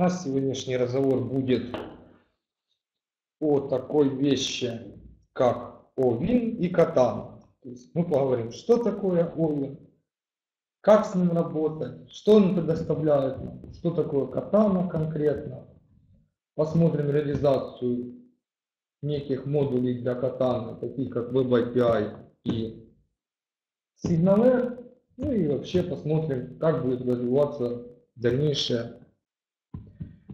У нас сегодняшний разговор будет о такой вещи, как OWIN и Katana. То есть мы поговорим, что такое OWIN, как с ним работать, что он предоставляет нам, что такое Katana конкретно. Посмотрим реализацию неких модулей для Katana, таких как Web API и SignalR. Ну и вообще посмотрим, как будет развиваться дальнейшая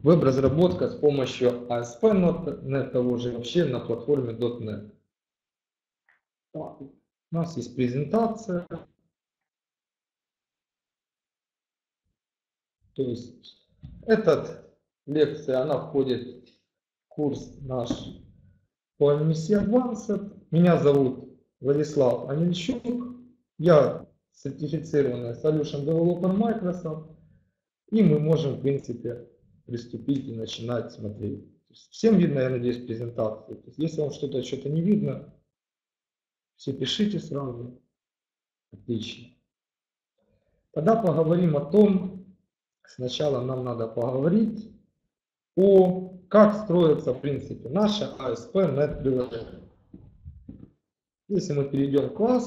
веб-разработка с помощью ASP.NET того же вообще на платформе .NET. У нас есть презентация. То есть эта лекция, она входит в курс наш по MVC Advanced. Меня зовут Владислав Омельчук. Я сертифицированный Solution Developer Microsoft. И мы можем, в принципе, приступить и начинать смотреть. Всем видно, я надеюсь, презентацию. Если вам что-то не видно, все пишите сразу. Отлично. Тогда поговорим о том, сначала нам надо поговорить о как строится, в принципе, наше ASP.NET приложение. Если мы перейдем к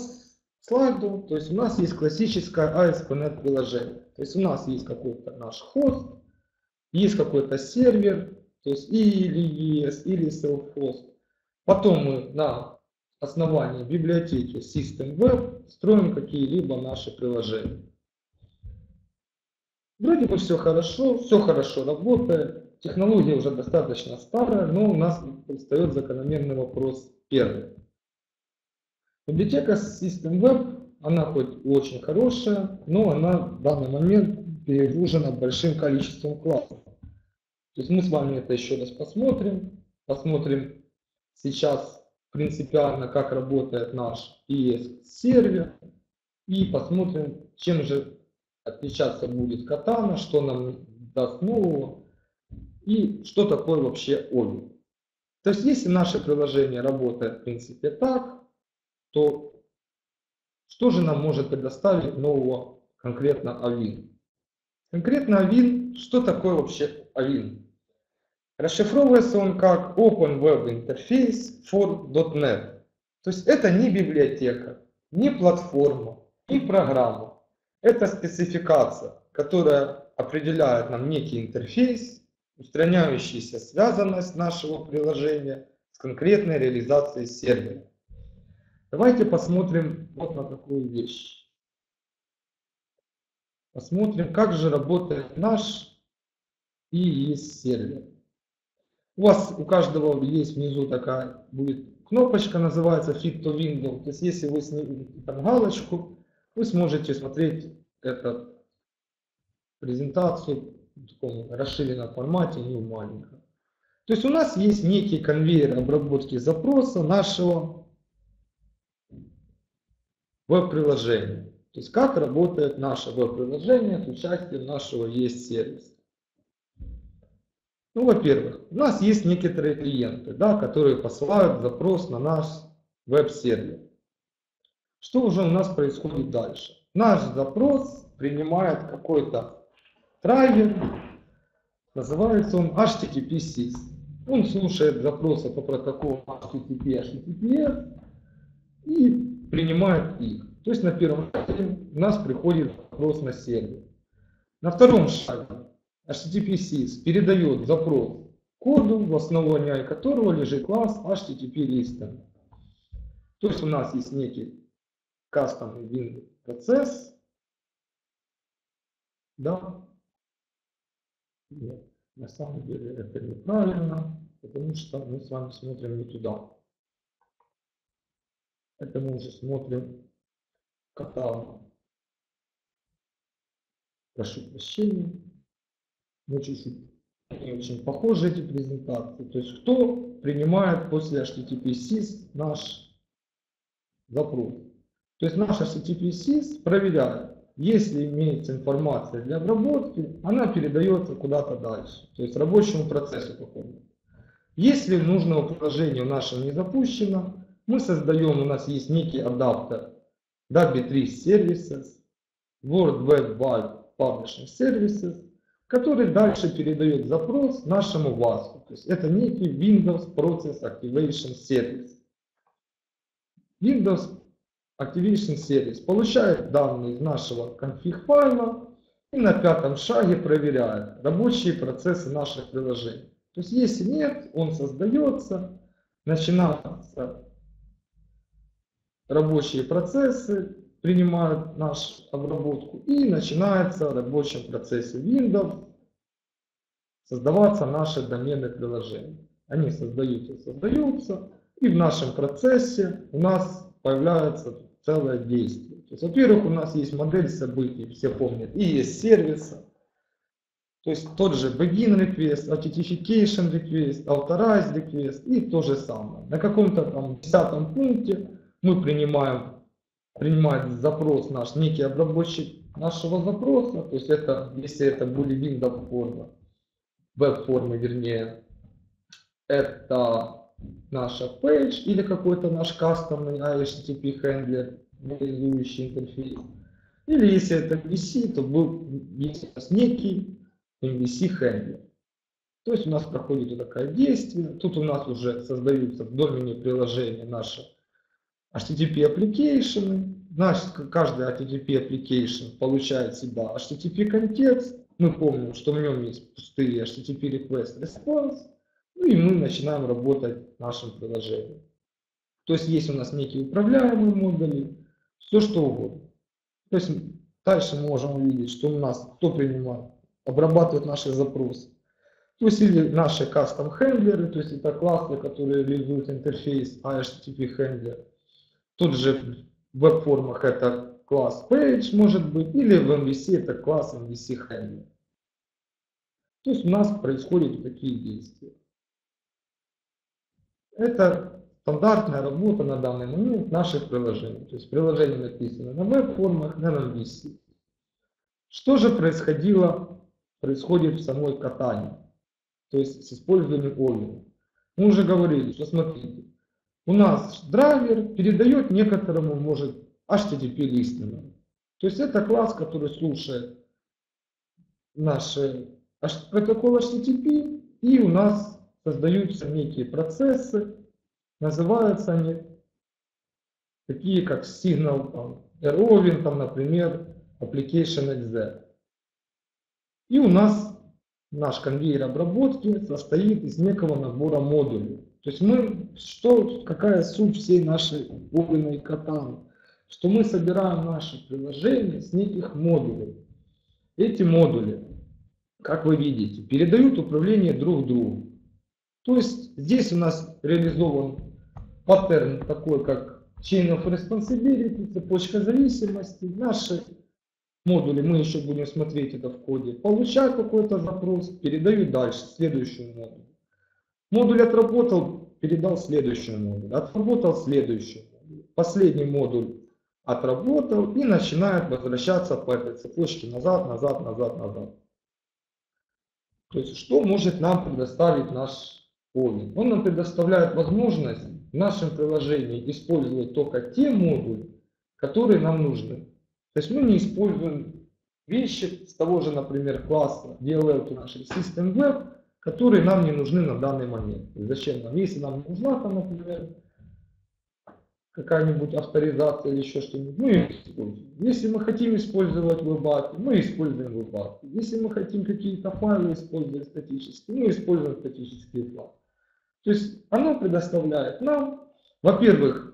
слайду, то есть у нас есть классическое ASP.NET приложение. То есть у нас есть какой-то наш хост, есть какой-то сервер, то есть или ES, или self-host. Потом мы на основании библиотеки System Web строим какие-либо наши приложения. Вроде бы все хорошо работает, технология уже достаточно старая, но у нас встает закономерный вопрос первый. Библиотека System Web, она хоть очень хорошая, но она в данный момент перегружена большим количеством классов. То есть мы с вами это еще раз посмотрим. Посмотрим сейчас принципиально, как работает наш IIS сервер. И посмотрим, чем же отличаться будет Katana, что нам даст нового и что такое вообще OWIN. То есть если наше приложение работает в принципе так, то что же нам может предоставить нового конкретно OWIN? Конкретно OWIN, что такое вообще OWIN? Расшифровывается он как Open Web Interface for .NET. То есть это не библиотека, не платформа, не программа. Это спецификация, которая определяет нам некий интерфейс, устраняющийся связанность нашего приложения с конкретной реализацией сервера. Давайте посмотрим вот на такую вещь. Посмотрим, как же работает наш IIS сервер. У вас у каждого есть внизу такая будет кнопочка, называется Fit to Window. То есть если вы снимете там галочку, вы сможете смотреть эту презентацию в таком расширенном формате, не в маленьком. То есть у нас есть некий конвейер обработки запроса нашего веб-приложение. То есть как работает наше веб-приложение с участием нашего ES-сервиса. Ну, во-первых, у нас есть некоторые клиенты, да, которые посылают запрос на наш веб-сервер. Что уже у нас происходит дальше? Наш запрос принимает какой-то драйвер, называется он HTTP. Он слушает запросы по протоколу HTTP, HTTPS и принимает их. То есть на первом шаге у нас приходит запрос на сервер. На втором шаге HTTPS передает запрос коду, в основании которого лежит класс HTTP-листом. То есть у нас есть некий кастомный Windows процесс. Да? Нет, на самом деле это неправильно, потому что мы с вами смотрим не туда. Это мы уже смотрим Katana. Прошу прощения. Мы чуть-чуть не очень похожи эти презентации. То есть кто принимает после HTTP-SYS наш запрос? То есть наш HTTP-SYS проверяет, если имеется информация для обработки, она передается куда-то дальше. То есть рабочему процессу какому-то. Если нужного приложения в нашем не запущено, мы создаем, у нас есть некий адаптер W3 Services, World Web Publishing Services. который дальше передает запрос нашему WASP. То есть это некий Windows Process Activation Service. Windows Activation Service получает данные из нашего конфиг-файла и на пятом шаге проверяет рабочие процессы наших приложений. То есть если нет, он создается, начинаются рабочие процессы, принимают нашу обработку, и начинается в рабочем процессе Windows создаваться наши домены приложений. Они создаются, и в нашем процессе у нас появляется целое действие. То есть, во-первых, у нас есть модель событий, все помнят, и есть сервисы. То есть тот же begin request, authentication request, authorize request и то же самое. На каком-то там 10-м пункте мы принимает запрос наш, некий обработчик нашего запроса, то есть это, если это были Windows формы, веб-формы вернее, это наша page или какой-то наш кастомный HTTP хендлер, реализующий интерфейс, или если это MVC, то был есть у нас некий MVC хендлер. То есть у нас проходит вот такое действие, тут у нас уже создаются в домене приложения наши HTTP application, значит, каждый HTTP application получает в себя HTTP контекст, мы помним, что в нем есть пустые HTTP request response, ну и мы начинаем работать нашим приложением. То есть есть у нас некие управляемые модули, все что угодно. То есть дальше мы можем увидеть, что у нас кто принимает, обрабатывает наши запросы. То есть или наши custom хендлеры, то есть это классы, которые реализуют интерфейс HTTP хендлер. Тут же в веб-формах это класс Page может быть, или в MVC это класс MVC Handler. То есть у нас происходят такие действия. Это стандартная работа на данный момент наших приложений. То есть приложения написаны на веб-формах, на MVC. Что же происходит в самой Катане? То есть с использованием OWIN. Мы уже говорили, что смотрите. У нас драйвер передает некоторому, может, HTTP-листинг. То есть это класс, который слушает наши протоколы HTTP, и у нас создаются некие процессы, называются они такие, как SignalR, OWIN, там, например, AppFunc. И у нас наш конвейер обработки состоит из некого набора модулей. То есть какая суть всей нашей OWIN Катаны? Что мы собираем наши приложения с неких модулей. Эти модули, как вы видите, передают управление друг другу. То есть здесь у нас реализован паттерн такой, как Chain of Responsibility, цепочка зависимостей. Наши модули, мы еще будем смотреть это в коде, получают какой-то запрос, передают дальше, следующую модуль. Модуль отработал, передал следующий модуль, отработал следующий модуль, последний модуль отработал и начинает возвращаться по этой цепочке назад. То есть что может нам предоставить наш OWIN? Он нам предоставляет возможность в нашем приложении использовать только те модули, которые нам нужны. То есть мы не используем вещи с того же, например, класса DLL нашей System Web, которые нам не нужны на данный момент. Зачем нам? Если нам нужна, там, например, какая-нибудь авторизация или еще что-нибудь, мы ее используем. Если мы хотим использовать Web API, мы используем Web API. Если мы хотим какие-то файлы использовать статические, мы используем статические файлы. То есть оно предоставляет нам, во-первых,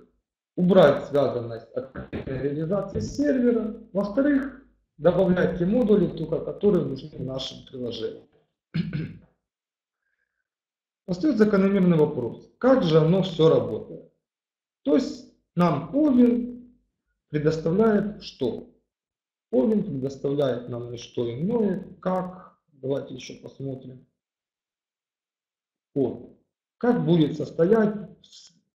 убрать связанность от реализации сервера, во-вторых, добавлять те модули, только которые нужны в нашем приложении. Остается закономерный вопрос, как же оно все работает? То есть нам OWIN предоставляет что? OWIN предоставляет нам не что иное, как, давайте еще посмотрим, код. Как будет состоять в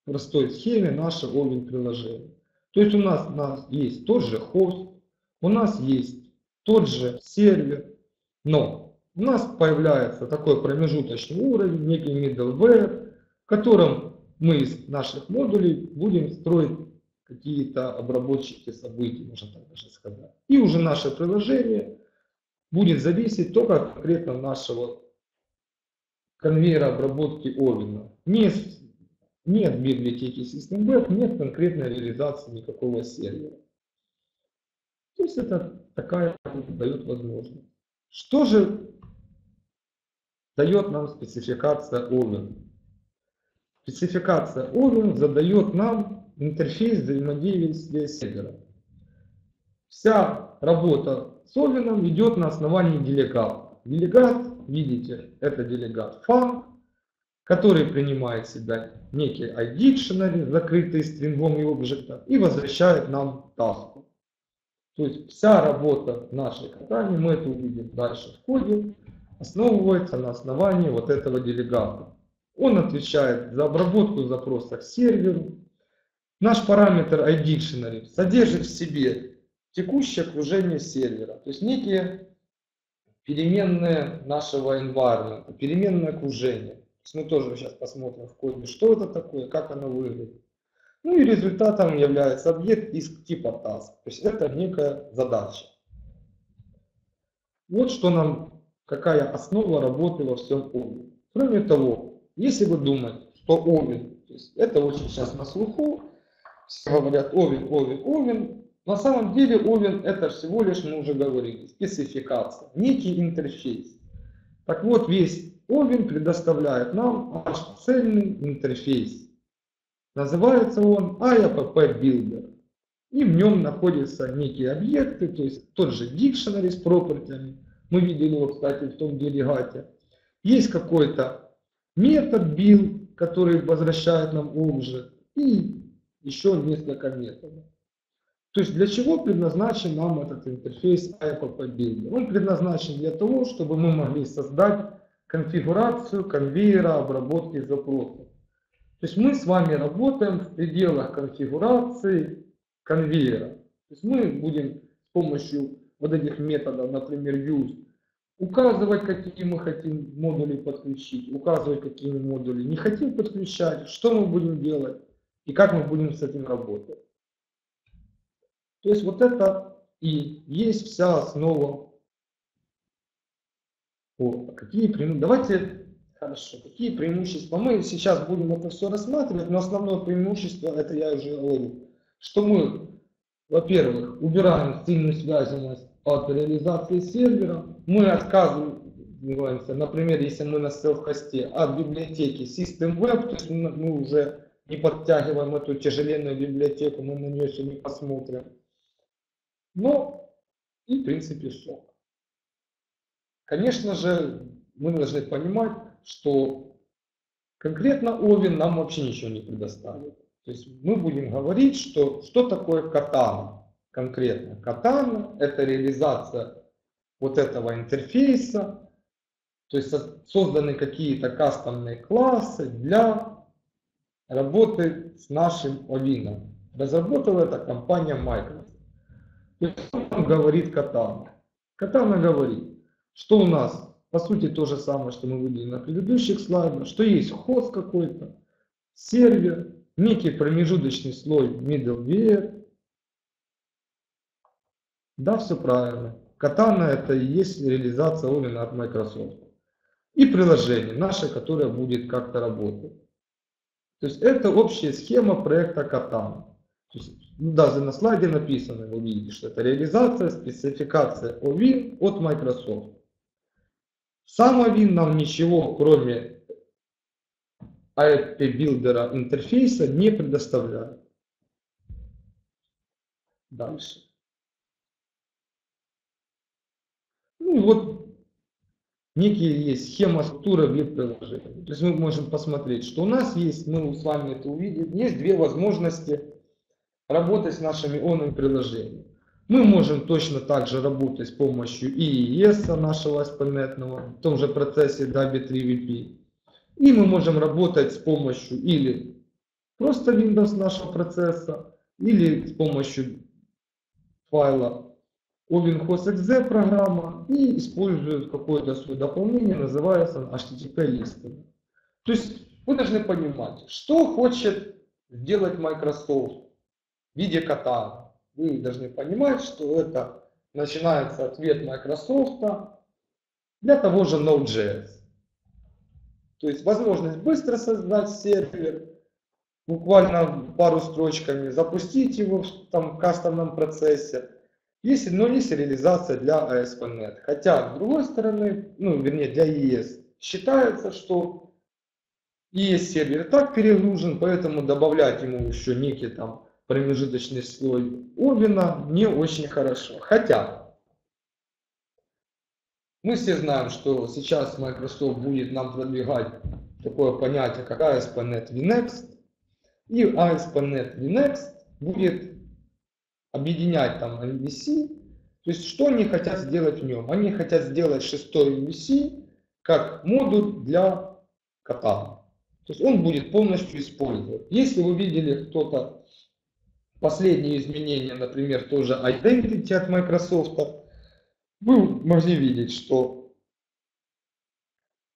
простой схеме наше OWIN приложение. То есть у нас есть тот же хост, у нас есть тот же сервер, но у нас появляется такой промежуточный уровень, некий middleware, в котором мы из наших модулей будем строить какие-то обработчики событий, можно так даже сказать. И уже наше приложение будет зависеть только конкретно нашего конвейера обработки Овина. Нет библиотеки System Web, нет конкретной реализации никакого сервера. То есть это такая дает возможность. Что же дает нам спецификация Овин? Спецификация Овин задает нам интерфейс взаимодействия с сервером. Вся работа с Овином идет на основании делегата. Делегат, видите, это делегат фан, который принимает в себя некий IDictionary, закрытый стрингом и объектом, и возвращает нам таску. То есть вся работа нашей Катаны, мы это увидим дальше в коде, основывается на основании вот этого делегата. Он отвечает за обработку запроса к серверу. Наш параметр IDictionary содержит в себе текущее окружение сервера, то есть некие переменные нашего environment, переменное окружение. Мы тоже сейчас посмотрим в коде, что это такое, как оно выглядит. Ну и результатом является объект из типа task. То есть это некая задача. Вот что нам, какая основа работы во всем Овине. Кроме того, если вы думаете, что Овин, это очень сейчас на слуху, все говорят Овин, Овин, Овин. На самом деле Овин это всего лишь, мы уже говорили, спецификация, некий интерфейс. Так вот, весь Овин предоставляет нам наш цельный интерфейс. Называется он IAppBuilder. И в нем находятся некие объекты, то есть тот же дикшенери с пропертями. Мы видели его, кстати, в том делегате. Есть какой-то метод build, который возвращает нам объект, и еще несколько методов. То есть для чего предназначен нам этот интерфейс IAppBuilder? Он предназначен для того, чтобы мы могли создать конфигурацию конвейера обработки запросов. То есть мы с вами работаем в пределах конфигурации конвейера. То есть мы будем с помощью вот этих методов, например, use, указывать, какие мы хотим модули подключить, указывать, какие модули не хотим подключать, что мы будем делать и как мы будем с этим работать. То есть вот это и есть вся основа. Давайте, хорошо, какие преимущества? Мы сейчас будем это все рассматривать, но основное преимущество, это я уже говорил, что мы, во-первых, убираем сильную связанность от реализации сервера, мы отказываемся, например, если мы на селф-хосте, от библиотеки System Web, то есть мы уже не подтягиваем эту тяжеленную библиотеку, мы на нее еще не посмотрим. Но и в принципе все. Конечно же, мы должны понимать, что конкретно Овин нам вообще ничего не предоставит. То есть мы будем говорить, что такое Катана конкретно. Катана – это реализация вот этого интерфейса, то есть созданы какие-то кастомные классы для работы с нашим Овином. Разработала это компания Microsoft. И что нам говорит Катана? Катана говорит, что у нас, по сути, то же самое, что мы видели на предыдущих слайдах, что есть хост какой-то, сервер, некий промежуточный слой middleware. Да, все правильно. Katana это и есть реализация Овин от Microsoft. И приложение наше, которое будет как-то работать. То есть это общая схема проекта Katana. То есть, даже на слайде написано, вы видите, что это реализация, спецификация Овин от Microsoft. Сам Овин нам ничего, кроме IAppBuilder интерфейса, не предоставляет. Дальше. Ну и вот некие есть схема структуры веб-приложения. То есть мы можем посмотреть, что у нас есть, мы с вами это увидим, есть две возможности работать с нашими онными приложениями. Мы можем точно так же работать с помощью IIS нашего ASP.NET, в том же процессе W3VP. И мы можем работать с помощью или просто Windows нашего процесса, или с помощью файла OwinHostExe программа, и используют какое-то свое дополнение, называется HTTP-листами. То есть вы должны понимать, что хочет сделать Microsoft в виде Катана. Вы должны понимать, что это начинается ответ Microsoft для того же Node.js. То есть возможность быстро создать сервер, буквально пару строчками, запустить его там, в кастомном процессе. Если, но есть реализация для ASP.NET. Хотя, с другой стороны, ну, вернее, для IIS считается, что IIS сервер и так перегружен, поэтому добавлять ему еще некий там промежуточный слой овина не очень хорошо. Хотя, мы все знаем, что сейчас Microsoft будет нам продвигать такое понятие, как ASP.NET VNext. И ASP.NET VNext будет объединять там MVC. То есть, что они хотят сделать в нем? Они хотят сделать 6-й MVC как модуль для Katana. То есть, он будет полностью использовать. Если вы видели кто-то последние изменения, например, тоже Identity от Microsoft, вы могли видеть, что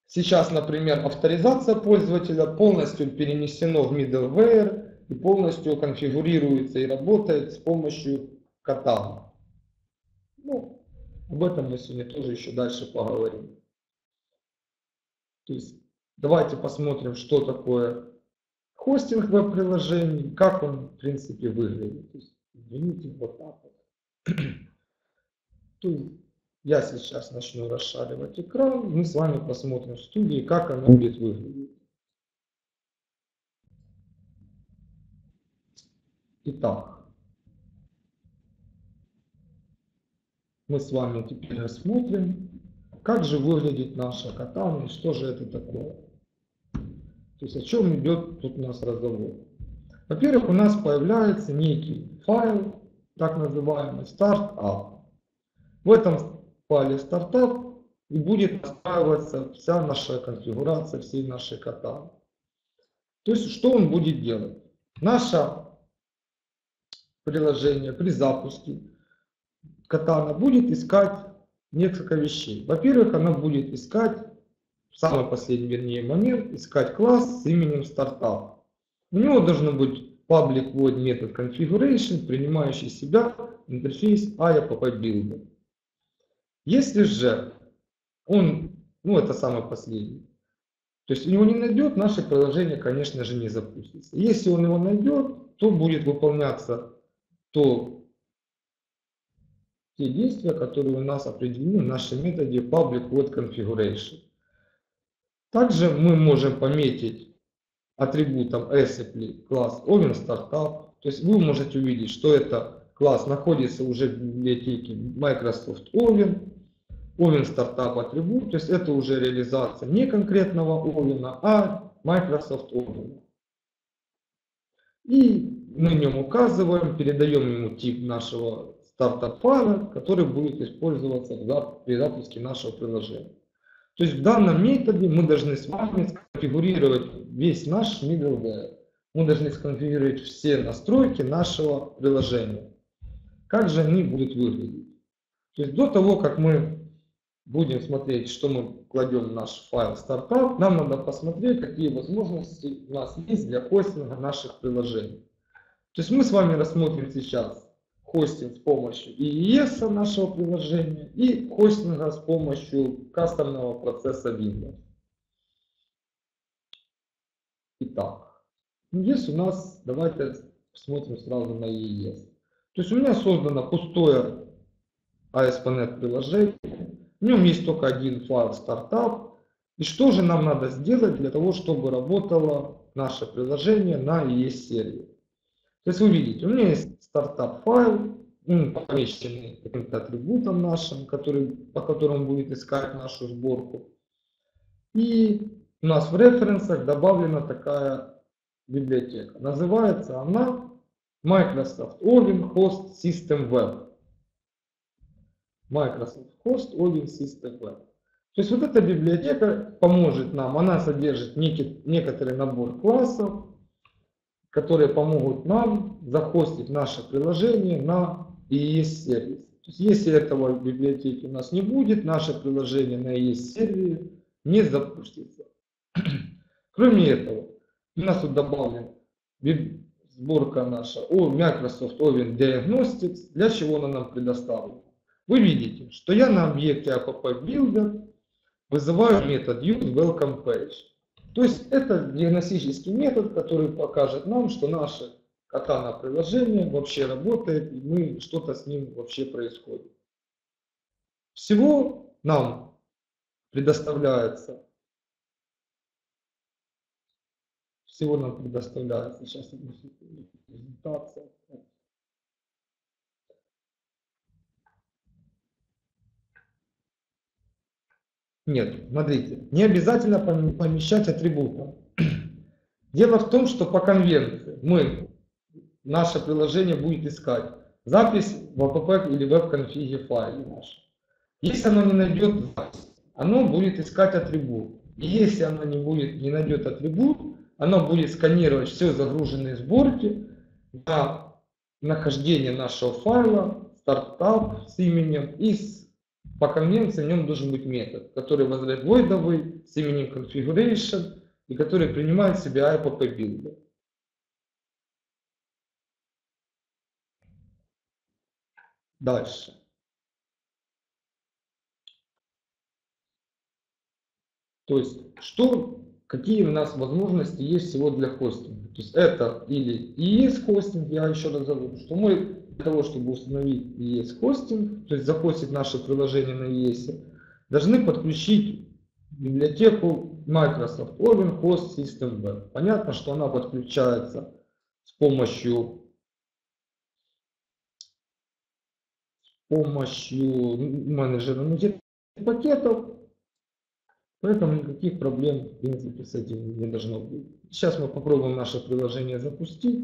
сейчас, например, авторизация пользователя полностью перенесена в Middleware, и полностью конфигурируется и работает с помощью Katana. Ну, об этом мы сегодня тоже еще дальше поговорим. То есть, давайте посмотрим, что такое хостинг веб-приложений, как он, в принципе, выглядит. То есть, извините, вот так вот. То есть, я сейчас начну расшаривать экран, мы с вами посмотрим в студии, как оно будет выглядеть. Итак, мы с вами теперь рассмотрим, как же выглядит наша Katana и что же это такое. То есть о чем идет тут у нас разговор. Во-первых, у нас появляется некий файл, так называемый startup. В этом файле startup и будет настраиваться вся наша конфигурация всей нашей Katana. То есть что он будет делать? Наша приложение при запуске Katana будет искать несколько вещей. Во-первых, она будет искать, в самый последний, вернее, момент, искать класс с именем Startup. У него должен быть public void метод configuration, принимающий в себя интерфейс IAppBuilder. Если же он, ну это самый последний, то есть его не найдет, наше приложение, конечно же, не запустится. Если он его найдет, то будет выполняться те действия, которые у нас определены в нашем методе public void configuration. Также мы можем пометить атрибутом ASP класс OwinStartup. То есть вы можете увидеть, что это класс находится уже в библиотеке Microsoft OwinStartup атрибут. То есть это уже реализация не конкретного Owin, а Microsoft Owin. И мы в нем указываем, передаем ему тип нашего стартап файла, который будет использоваться при запуске нашего приложения. То есть в данном методе мы должны с вами сконфигурировать весь наш middleware. Мы должны сконфигурировать все настройки нашего приложения. Как же они будут выглядеть? То есть до того, как мы будем смотреть, что мы кладем в наш файл стартап, нам надо посмотреть, какие возможности у нас есть для хостинга наших приложений. То есть мы с вами рассмотрим сейчас хостинг с помощью IIS нашего приложения и хостинга с помощью кастомного процесса Windows. Итак, здесь у нас, давайте посмотрим сразу на IIS. То есть у меня создано пустое ASP.NET приложение, в нем есть только один файл стартап. И что же нам надо сделать для того, чтобы работало наше приложение на IIS сервере? То есть вы видите, у меня есть стартап файл, он помечен каким-то атрибутом нашим, по которому будет искать нашу сборку. И у нас в референсах добавлена такая библиотека. Называется она Microsoft Owin Host System Web. Microsoft Host Owin System Web. То есть вот эта библиотека поможет нам, она содержит некоторый набор классов, которые помогут нам захостить наше приложение на IIS сервис. То есть, если этого в библиотеке у нас не будет, наше приложение на IIS сервере не запустится. Кроме этого, у нас тут добавлена сборка наша Microsoft Owin Diagnostics, для чего она нам предоставлена. Вы видите, что я на объекте AppFunc вызываю метод useWelcomePage. То есть это диагностический метод, который покажет нам, что наше Katana приложение вообще работает, и мы что-то с ним вообще происходит. Всего нам предоставляется, сейчас одну секунду, презентация. Нет, смотрите, не обязательно помещать атрибуты. Дело в том, что по конвенции наше приложение будет искать запись в app или веб-конфиге файле наш. Если оно не найдет запись, оно будет искать атрибут. И если оно не найдет атрибут, оно будет сканировать все загруженные сборки на нахождение нашего файла, стартап с именем, и по конвенции в нем должен быть метод, который вызывает войдовый с именем configuration и который принимает в себя IAppBuilder. Дальше. То есть, какие у нас возможности есть всего для хостинга? То есть это или IIS хостинг, я еще раз говорю, что мы для того, чтобы установить IIS хостинг, то есть захостить наше приложение на IIS, должны подключить библиотеку Microsoft OwinHost System Web. Понятно, что она подключается с помощью менеджера пакетов, поэтому никаких проблем, в принципе, с этим не должно быть. Сейчас мы попробуем наше приложение запустить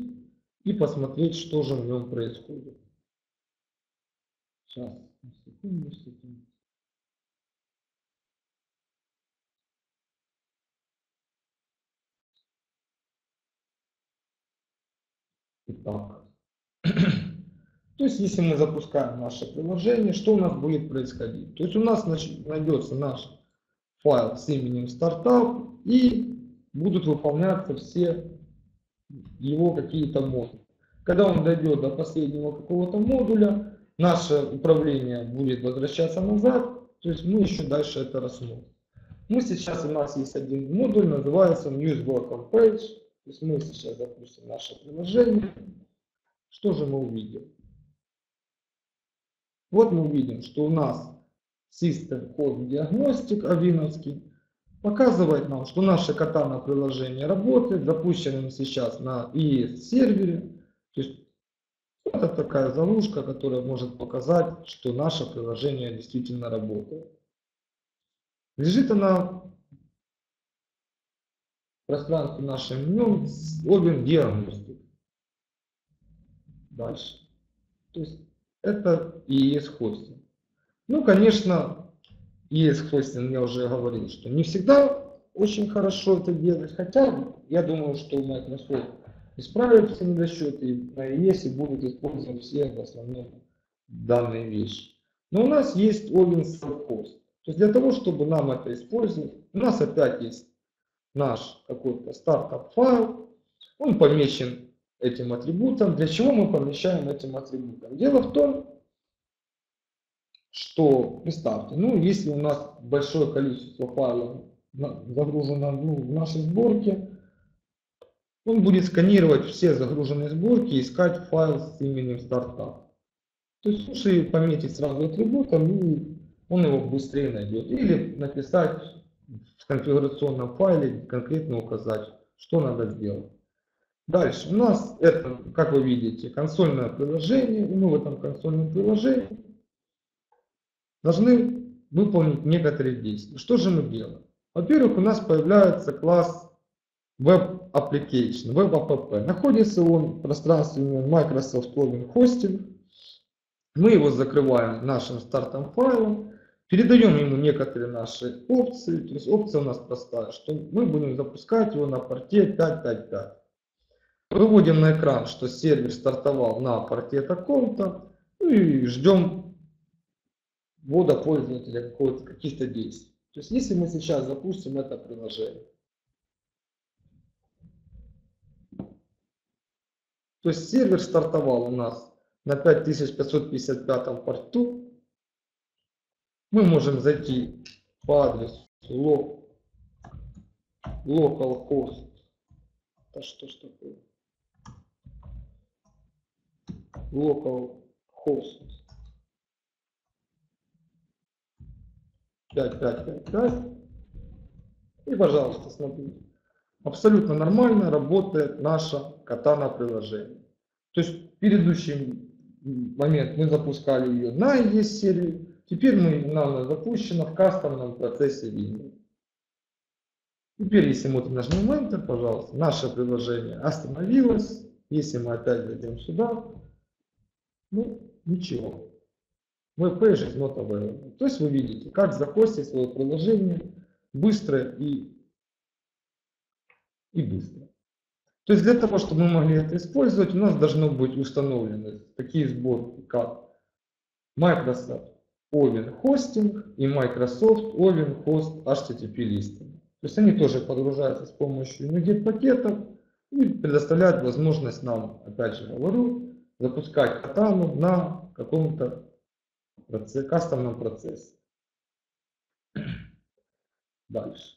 и посмотреть, что же в нем происходит. Сейчас, секунду. Итак. То есть, если мы запускаем наше приложение, что у нас будет происходить? То есть, у нас найдется наш файл с именем стартап, и будут выполняться все его какие-то модули. Когда он дойдет до последнего какого-то модуля, наше управление будет возвращаться назад, то есть мы еще дальше это рассмотрим. У нас есть один модуль, называется useWelcomePage. То есть мы сейчас запустим наше приложение. Что же мы увидим? Вот мы увидим, что у нас System Web Diagnostic овиновский показывает нам, что наше Katana приложение работает, запущенным сейчас на IIS сервере. То есть это такая залушка, которая может показать, что наше приложение действительно работает. Лежит она в пространстве нашим днем с Web Diagnostic. Дальше. То есть это IIS хостинг. Ну, конечно, IIS хостинг, я уже говорил, что не всегда очень хорошо это делать, хотя я думаю, что Microsoft исправит все недосчеты и на IIS будут использовать все в основном данные вещи. Но у нас есть Owin self-host. То есть для того, чтобы нам это использовать, у нас опять есть наш какой-то стартап файл, он помечен этим атрибутом. Для чего мы помещаем этим атрибутом? Дело в том, что, представьте, если у нас большое количество файлов загружено в нашей сборке, он будет сканировать все загруженные сборки и искать файл с именем стартап. То есть лучше пометить сразу атрибутом, и он его быстрее найдет. Или написать в конфигурационном файле, конкретно указать, что надо сделать. Дальше. У нас это, как вы видите, консольное приложение, и мы в этом консольном приложении должны выполнить некоторые действия. Что же мы делаем? Во-первых, у нас появляется класс Web Application, Web APP. Находится он в пространстве Microsoft Login Hosting. Мы его закрываем нашим стартом файлом, передаем ему некоторые наши опции. То есть опция у нас простая, что мы будем запускать его на порте 5.5.5. Выводим на экран, что сервер стартовал на порте таком-то, и ждем ввода пользователя каких-то действий. То есть если мы сейчас запустим это приложение, то есть сервер стартовал у нас на 5555 порту, мы можем зайти по адресу localhost. Да что ж такое? Localhost 5555. И, пожалуйста, смотрите. Абсолютно нормально работает наше Katana приложение. То есть в предыдущий момент мы запускали ее на IIS сервере. Теперь она запущена в кастомном процессе Windows. Теперь, если мы нажмем Enter, пожалуйста, наше приложение остановилось. Если мы опять зайдем сюда, ну, ничего. Web page is not available. То есть вы видите, как захостить свое приложение быстро и быстро. То есть для того, чтобы мы могли это использовать, у нас должно быть установлены такие сборки, как Microsoft OWIN Hosting и Microsoft OWIN Host HTTP Listing. То есть они тоже подгружаются с помощью NuGet пакетов и предоставляют возможность нам, опять же говорю, запускать Katana на каком-то кастомном процессе. Дальше.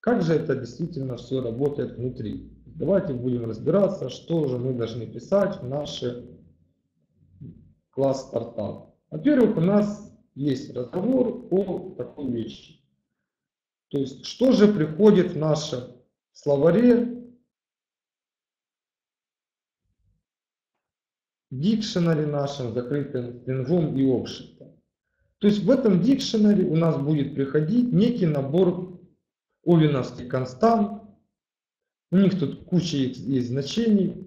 Как же это действительно все работает внутри? Давайте будем разбираться, что же мы должны писать в наш класс портал. Во-первых, у нас есть разговор о такой вещи. То есть, что же приходит в нашем словаре, дикшенаре нашем, закрытым стрингом и обшитом. То есть в этом дикшенаре у нас будет приходить некий набор овиновских констант. У них тут куча есть значений.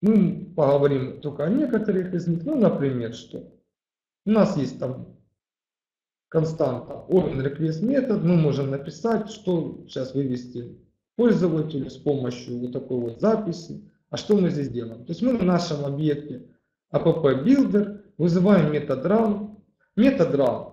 Мы поговорим только о некоторых из них. Ну, например, что у нас есть там константа OwinRequest метод, мы можем написать, что сейчас вывести пользователю с помощью вот такой вот записи. А что мы здесь делаем? То есть мы на нашем объекте AppFunc вызываем метод run. Метод run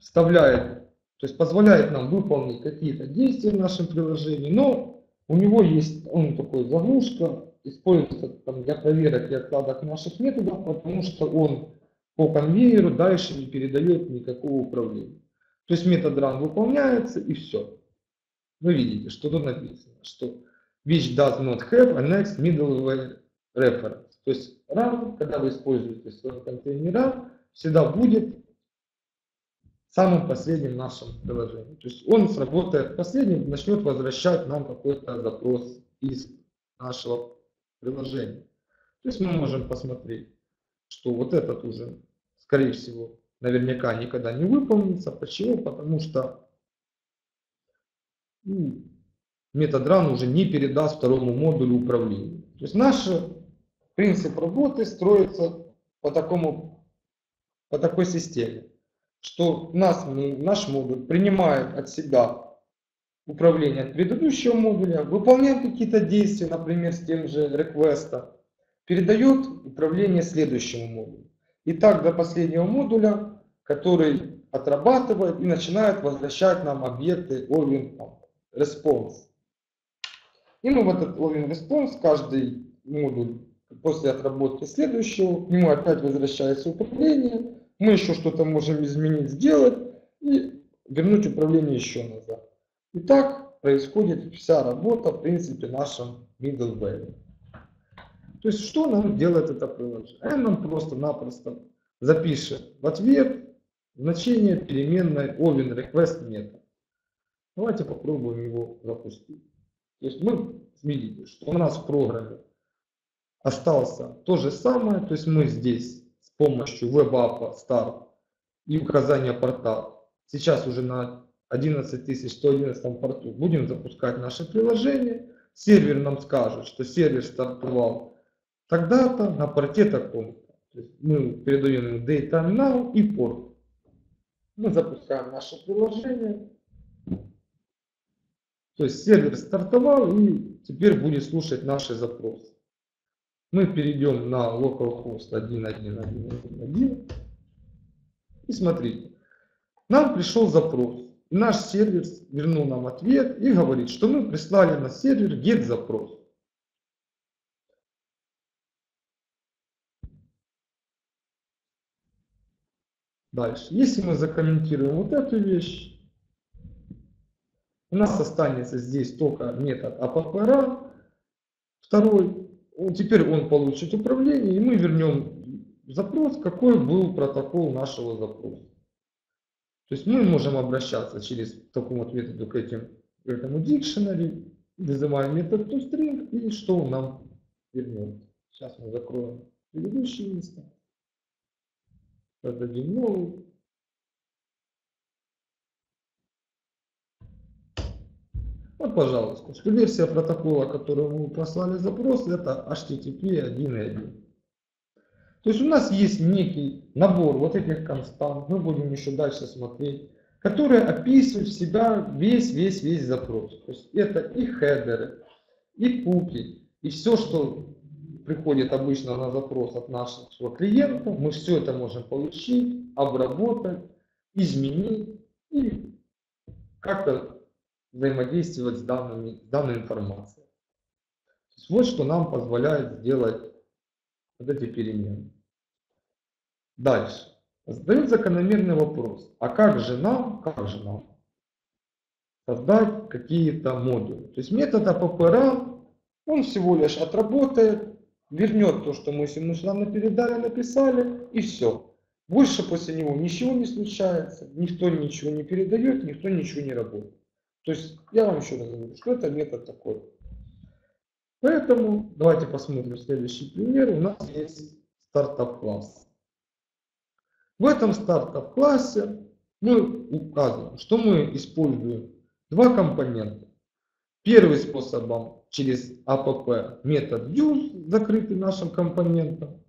вставляет, то есть позволяет нам выполнить какие-то действия в нашем приложении, но у него есть, он такой заглушка, используется там для проверок и откладок наших методов, потому что он по конвейеру дальше не передает никакого управления. То есть метод run выполняется и все. Вы видите, что тут написано, что which does not have a next middleware reference. То есть run, когда вы используете свой контейнер, всегда будет самым последним в нашем приложении. То есть он сработает последним, начнет возвращать нам какой-то запрос из нашего приложения. То есть мы можем посмотреть, что вот этот уже, скорее всего, наверняка никогда не выполнится. Почему? Потому что метод run уже не передаст второму модулю управления. То есть наш принцип работы строится по такой системе, что наш модуль принимает от себя управление от предыдущего модуля, выполняет какие-то действия, например, с тем же реквестом, передает управление следующему модулю. И так до последнего модуля, который отрабатывает и начинает возвращать нам объекты OwinResponse. И мы в этот OwinResponse, каждый модуль после отработки следующего, к нему опять возвращается управление. Мы еще что-то можем изменить, сделать и вернуть управление еще назад. И так происходит вся работа, в принципе, в нашем middleware. То есть, что нам делает это приложение? Оно нам просто-напросто запишет в ответ значение переменной OwinRequest метод. Давайте попробуем его запустить. То есть, мы видите, что у нас в программе остался то же самое. То есть, мы здесь с помощью Web API Start и указания порта сейчас уже на 11111 порту будем запускать наше приложение. Сервер нам скажет, что сервер стартовал тогда-то на порте таком-то. Мы передаем ему data now и порт. Мы запускаем наше приложение. То есть сервер стартовал и теперь будет слушать наши запросы. Мы перейдем на localhost 1.1.1.1.1. И смотрите, нам пришел запрос. Наш сервер вернул нам ответ и говорит, что мы прислали на сервер get запрос. Дальше. Если мы закомментируем вот эту вещь, у нас останется здесь только метод appr. Второй. Теперь он получит управление, и мы вернем запрос, какой был протокол нашего запроса. То есть мы можем обращаться через такую вот методу к этому dictionary, вызываем метод toString, и что он нам вернет. Сейчас мы закроем предыдущее место. Создадим новый. Вот, пожалуйста, что версия протокола, которую мы послали запрос, это HTTP 1.1. То есть у нас есть некий набор вот этих констант, мы будем еще дальше смотреть, которые описывают в себя весь запрос. То есть это и хедеры, и куки, и все, что приходит обычно на запрос от нашего клиента, мы все это можем получить, обработать, изменить и как-то взаимодействовать с данной информацией. То есть вот что нам позволяет сделать вот эти перемены. Дальше. Задают закономерный вопрос. А как же нам создать какие-то модули? То есть метод appr, он всего лишь отработает, вернет то, что мы сюда передали, написали, и все. Больше после него ничего не случается, никто ничего не передает, никто ничего не работает. То есть я вам еще раз говорю, что это метод такой. Поэтому давайте посмотрим следующий пример. У нас есть стартап-класс. В этом стартап-классе мы указываем, что мы используем два компонента. Первый способом через app метод use, закрытый нашим компонентом,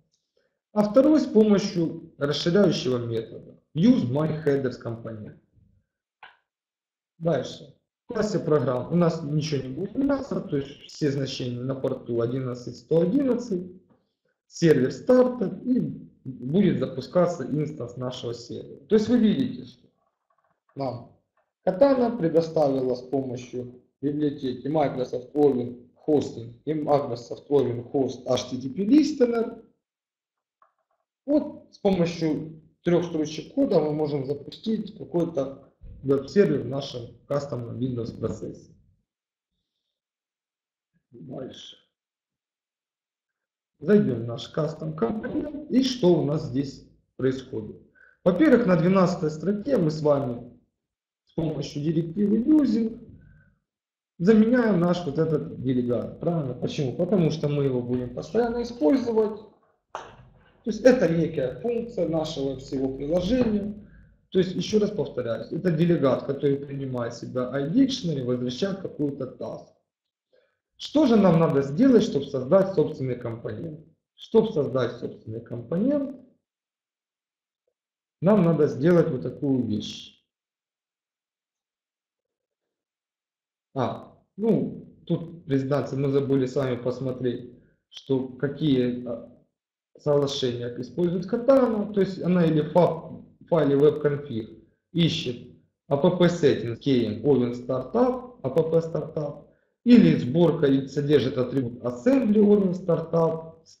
а второй с помощью расширяющего метода useMyHeaders компонент. Дальше. В классе программ у нас ничего не будет меняться, то есть все значения на порту 11.111, сервер стартер, и будет запускаться инстанс нашего сервера. То есть вы видите, что нам Katana предоставила с помощью библиотеки Microsoft Owin Hosting и Microsoft Owin Host HTTP Listener. Вот с помощью трех строчек кода мы можем запустить какой-то веб-сервер в нашем кастомном Windows процессе. Дальше. Зайдем в наш кастом компонент. И что у нас здесь происходит? Во-первых, на 12 строке мы с вами с помощью директивы using заменяем наш вот этот делегат. Правильно? Почему? Потому что мы его будем постоянно использовать. То есть это некая функция нашего всего приложения. То есть, еще раз повторяюсь, это делегат, который принимает в себя IDictionary, возвращает какую-то task. Что же нам надо сделать, чтобы создать собственный компонент? Чтобы создать собственный компонент, нам надо сделать вот такую вещь. Тут, признаться, мы забыли с вами посмотреть, что какие соглашения использует Katana. То есть, она или FAB, в файле webconfig ищет app-setting keying Owin startup, app-startup, или сборка и содержит атрибут assembly Owin startup с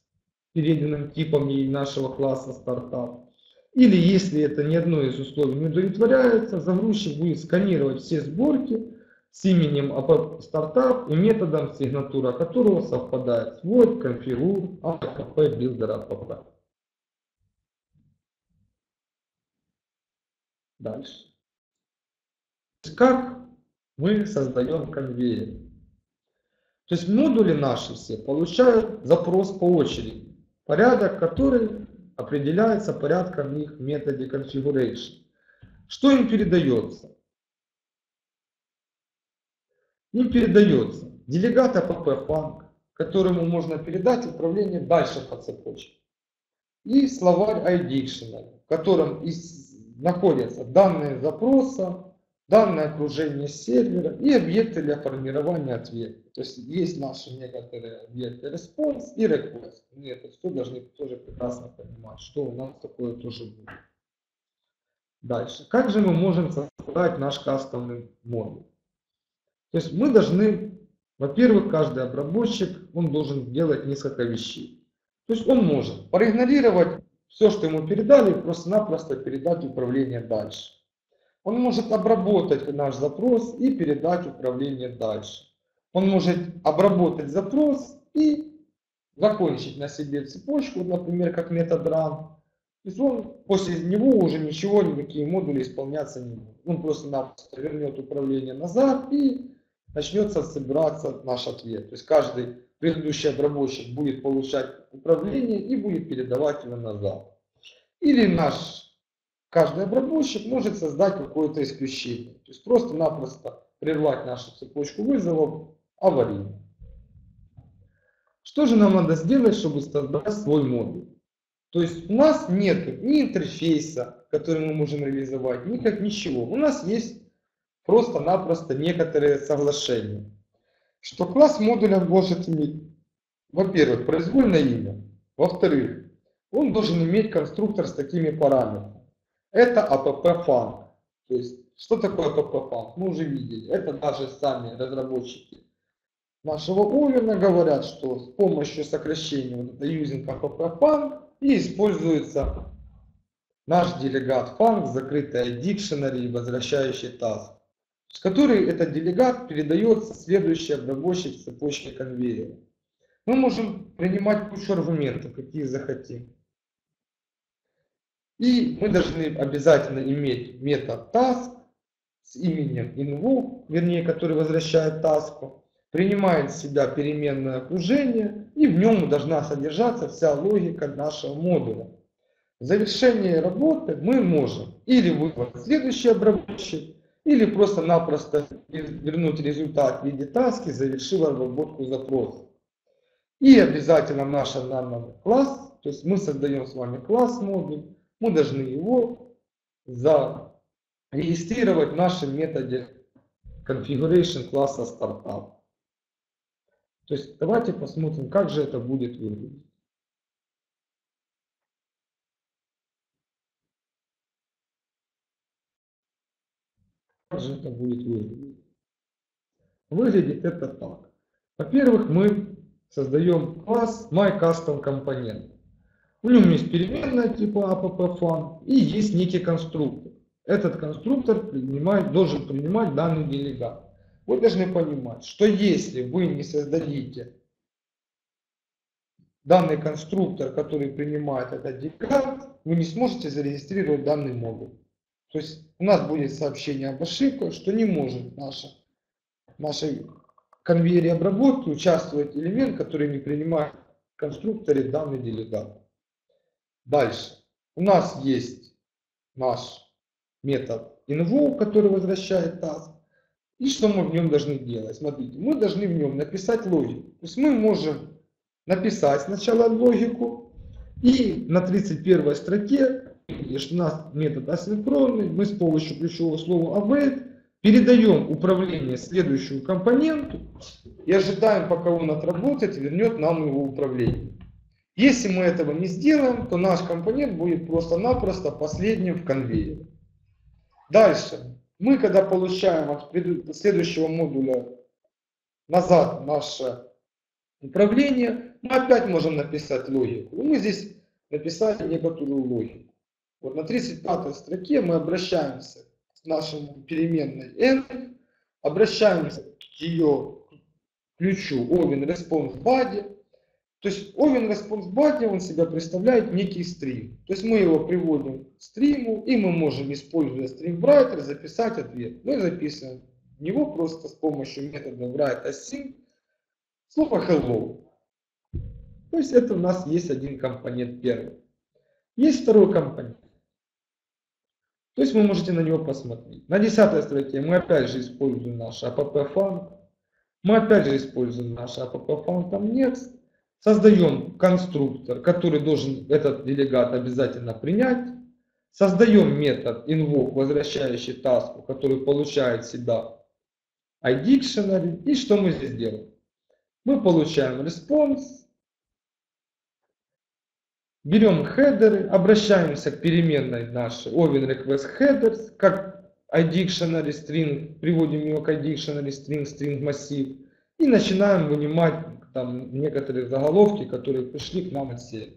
переданным типом и нашего класса startup. Или если это ни одно из условий не удовлетворяется, загрузчик будет сканировать все сборки с именем app-startup и методом, сигнатура которого совпадает с void configure AppFunc app. Дальше. Как мы создаем конвейер? То есть модули наши все получают запрос по очереди, порядок который определяется порядком их в методе configuration. Что им передается? Им передается делегат app-func, которому можно передать управление дальше по цепочке, и словарь IDictionary, в котором находятся данные запроса, данное окружение сервера и объекты для формирования ответа. То есть есть наши некоторые объекты response и request. И это все должны тоже прекрасно понимать, что у нас такое тоже будет. Дальше. Как же мы можем создать наш кастомный модуль? То есть мы должны, во-первых, каждый обработчик, он должен делать несколько вещей. То есть он может проигнорировать все, что ему передали, просто-напросто передать управление дальше. Он может обработать наш запрос и передать управление дальше. Он может обработать запрос и закончить на себе цепочку, например, как метод run. То есть он, после него уже ничего, никакие модули исполняться не будут. Он просто-напросто вернет управление назад и начнется собираться наш ответ. То есть каждый предыдущий обработчик будет получать управление и будет передавать его назад. Или каждый обработчик может создать какое-то исключение. То есть просто-напросто прервать нашу цепочку вызовов аварийно. Что же нам надо сделать, чтобы создать свой модуль? То есть у нас нет ни интерфейса, который мы можем реализовать, ничего. У нас есть просто-напросто некоторые соглашения. Что класс модуля может иметь, во-первых, произвольное имя. Во-вторых, он должен иметь конструктор с такими параметрами. Это AppFunc. То есть, что такое AppFunc? Мы уже видели. Это даже сами разработчики нашего Овина говорят, что с помощью сокращения юзинга AppFunc и используется наш делегат func, закрытый IDictionary и возвращающий task, с которой этот делегат передается следующий обработчик в цепочке конвейера. Мы можем принимать кучу аргументов, какие захотим. И мы должны обязательно иметь метод task с именем invoke, вернее, который возвращает таску, принимает в себя переменное окружение, и в нем должна содержаться вся логика нашего модуля. В завершении работы мы можем или вызвать следующий обработчик, или просто-напросто вернуть результат в виде таски, завершив обработку запроса. И обязательно наш класс, то есть мы создаем с вами класс модуль, мы должны его зарегистрировать в нашем методе configuration класса startup. То есть давайте посмотрим, как же это будет выглядеть. Выглядит это так. Во-первых, мы создаем класс MyCustomComponent. У него есть переменная типа appFunc и есть некий конструктор. Этот конструктор должен принимать данный делегат. Вы должны понимать, что если вы не создадите данный конструктор, который принимает этот делегат, вы не сможете зарегистрировать данный модуль. То есть у нас будет сообщение об ошибке, что не может в нашей конвейере обработки участвовать элемент, который не принимает в конструкторе данный делегат. Дальше. У нас есть наш метод invoke, который возвращает task. И что мы в нем должны делать? Смотрите, мы должны в нем написать логику. То есть мы можем написать сначала логику и на 31 строке, если у нас метод асинхронный, мы с помощью ключевого слова await передаем управление следующему компоненту и ожидаем, пока он отработает, вернет нам его управление. Если мы этого не сделаем, то наш компонент будет просто-напросто последним в конвейере. Дальше. Мы, когда получаем от следующего модуля назад наше управление, мы опять можем написать логику. И мы здесь написали некоторую логику. Вот на 35 строке мы обращаемся к нашему переменной n, обращаемся к ее ключу OwinResponseBody. То есть OwinResponseBody, он себя представляет некий стрим. То есть мы его приводим к стриму, и мы можем, используя StreamWriter, записать ответ. Мы записываем в него просто с помощью метода WriteAsync слово hello. То есть это у нас есть один компонент первый. Есть второй компонент. То есть вы можете на него посмотреть. На 10 строке мы опять же используем наш appFunc. AppFuncNext. Создаем конструктор, который должен этот делегат обязательно принять. Создаем метод invoke, возвращающий таску, который получает себя IDictionary. И что мы здесь делаем? Мы получаем response. Берем хедеры, обращаемся к переменной нашей OwinRequest headers, как IDictionary string, приводим ее к IDictionary string, string массив. И начинаем вынимать там некоторые заголовки, которые пришли к нам от сервера.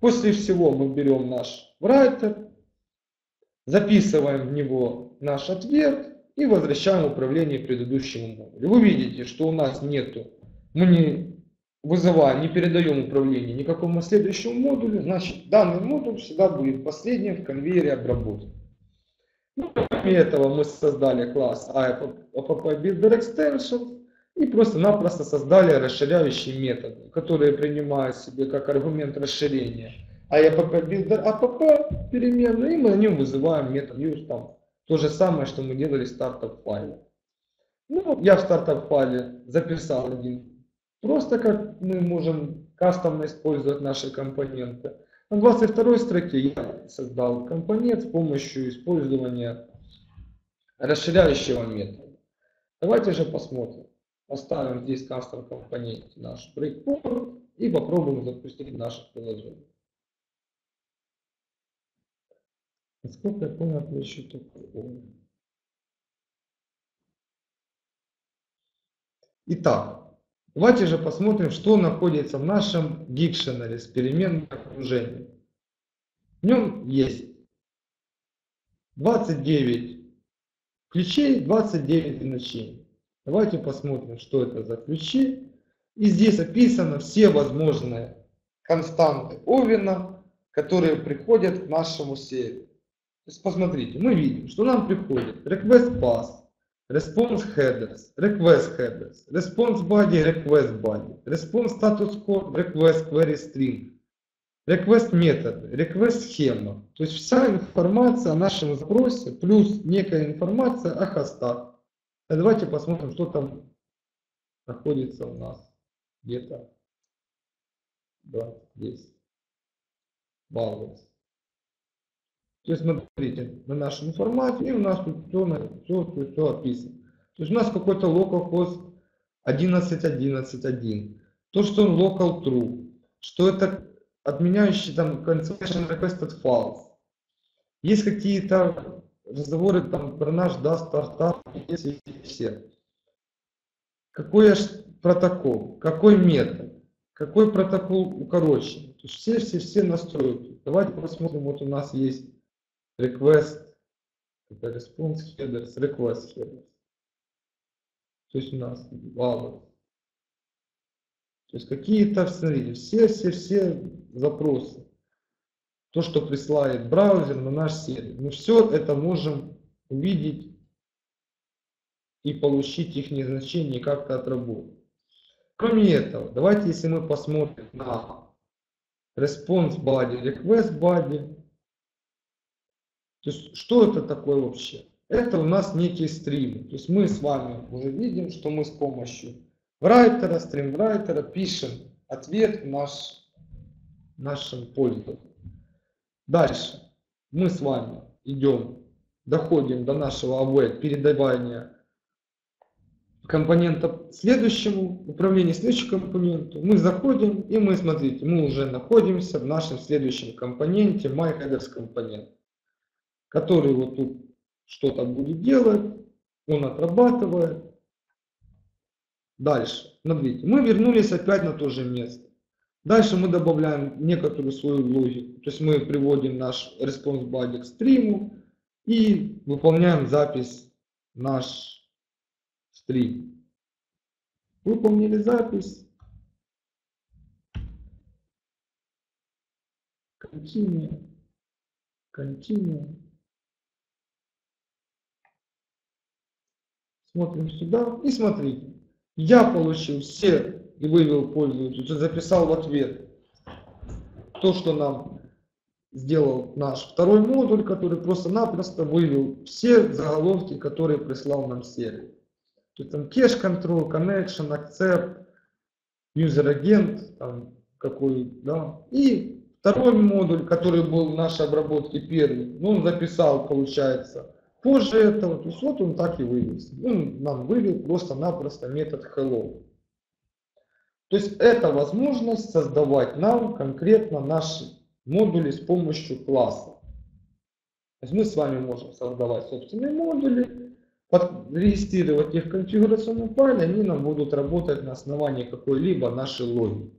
После всего мы берем наш writer, записываем в него наш ответ и возвращаем управление предыдущему модулю. Вы видите, что у нас нету, мы не вызываем, не передаем управление никакому следующему модулю, значит данный модуль всегда будет последним в конвейере обработки. Ну, кроме этого мы создали класс AppFunc Extension и просто-напросто создали расширяющие методы, которые принимают себе как аргумент расширения IAppBuilder app переменную, и мы на нем вызываем метод use там. То же самое, что мы делали в стартап файле. Ну, я в стартап файле записал один, просто как мы можем кастомно использовать наши компоненты. На 22-й строке я создал компонент с помощью использования расширяющего метода. Давайте же посмотрим. Поставим здесь кастом компонент наш breakpoint и попробуем запустить наше приложение. Сколько я понял, я еще такое. Итак, давайте же посмотрим, что находится в нашем дикшенаре с переменным окружением. В нем есть 29 ключей, 29 значений. Давайте посмотрим, что это за ключи. И здесь описаны все возможные константы Овина, которые приходят к нашему серверу. То есть посмотрите, мы видим, что нам приходит request pass, response headers, request headers, response body, request body, response status code, request query string, request method, request schema. То есть вся информация о нашем запросе плюс некая информация о хостах. А давайте посмотрим, что там находится у нас. Где-то да, здесь. Баланс. То есть смотрите на нашем формате, и у нас тут все описано. То есть у нас какой-то localhost 11.11.1. То, что он local true, что это отменяющий там cancellation requested false. Есть какие-то разговоры там про наш да, стартап, если все. Какой протокол, какой метод, какой протокол укорочен. То есть все настройки. Давайте посмотрим, вот у нас есть request, это response headers, request headers. То есть у нас баллы. То есть какие-то, смотрите, все запросы. То, что присылает браузер на наш сервер. Мы все это можем увидеть и получить их значение как-то отработать. Кроме этого, давайте если мы посмотрим на response body, request body. То есть, что это такое вообще? Это у нас некие стримы. То есть, мы с вами уже видим, что мы с помощью writer, стримwriter пишем ответ нашим пользователям. Дальше мы с вами идем, доходим до нашего await, передавания компонента следующему, управление следующему компоненту. Мы заходим и мы, смотрите, мы уже находимся в нашем следующем компоненте, myHeaders компонент, который вот тут что-то будет делать, он отрабатывает. Дальше, смотрите, мы вернулись опять на то же место. Дальше мы добавляем некоторую свою логику, то есть мы приводим наш response body к стриму и выполняем запись наш стрим. Выполнили запись. Continue. Смотрим сюда и смотрите. Я получил все и вывел пользователя, записал в ответ то, что нам сделал наш второй модуль, который просто-напросто вывел все заголовки, которые прислал нам сервер. То есть там кэш контроль, connection, accept, user агент, там какой, да. И второй модуль, который был в нашей обработке первый, он записал, получается, позже этого, то есть вот он так и вывез. Он нам вывел просто-напросто метод hello. То есть это возможность создавать нам конкретно наши модули с помощью класса. То есть мы с вами можем создавать собственные модули, регистрировать их в конфигурационном файле, они нам будут работать на основании какой-либо нашей логики.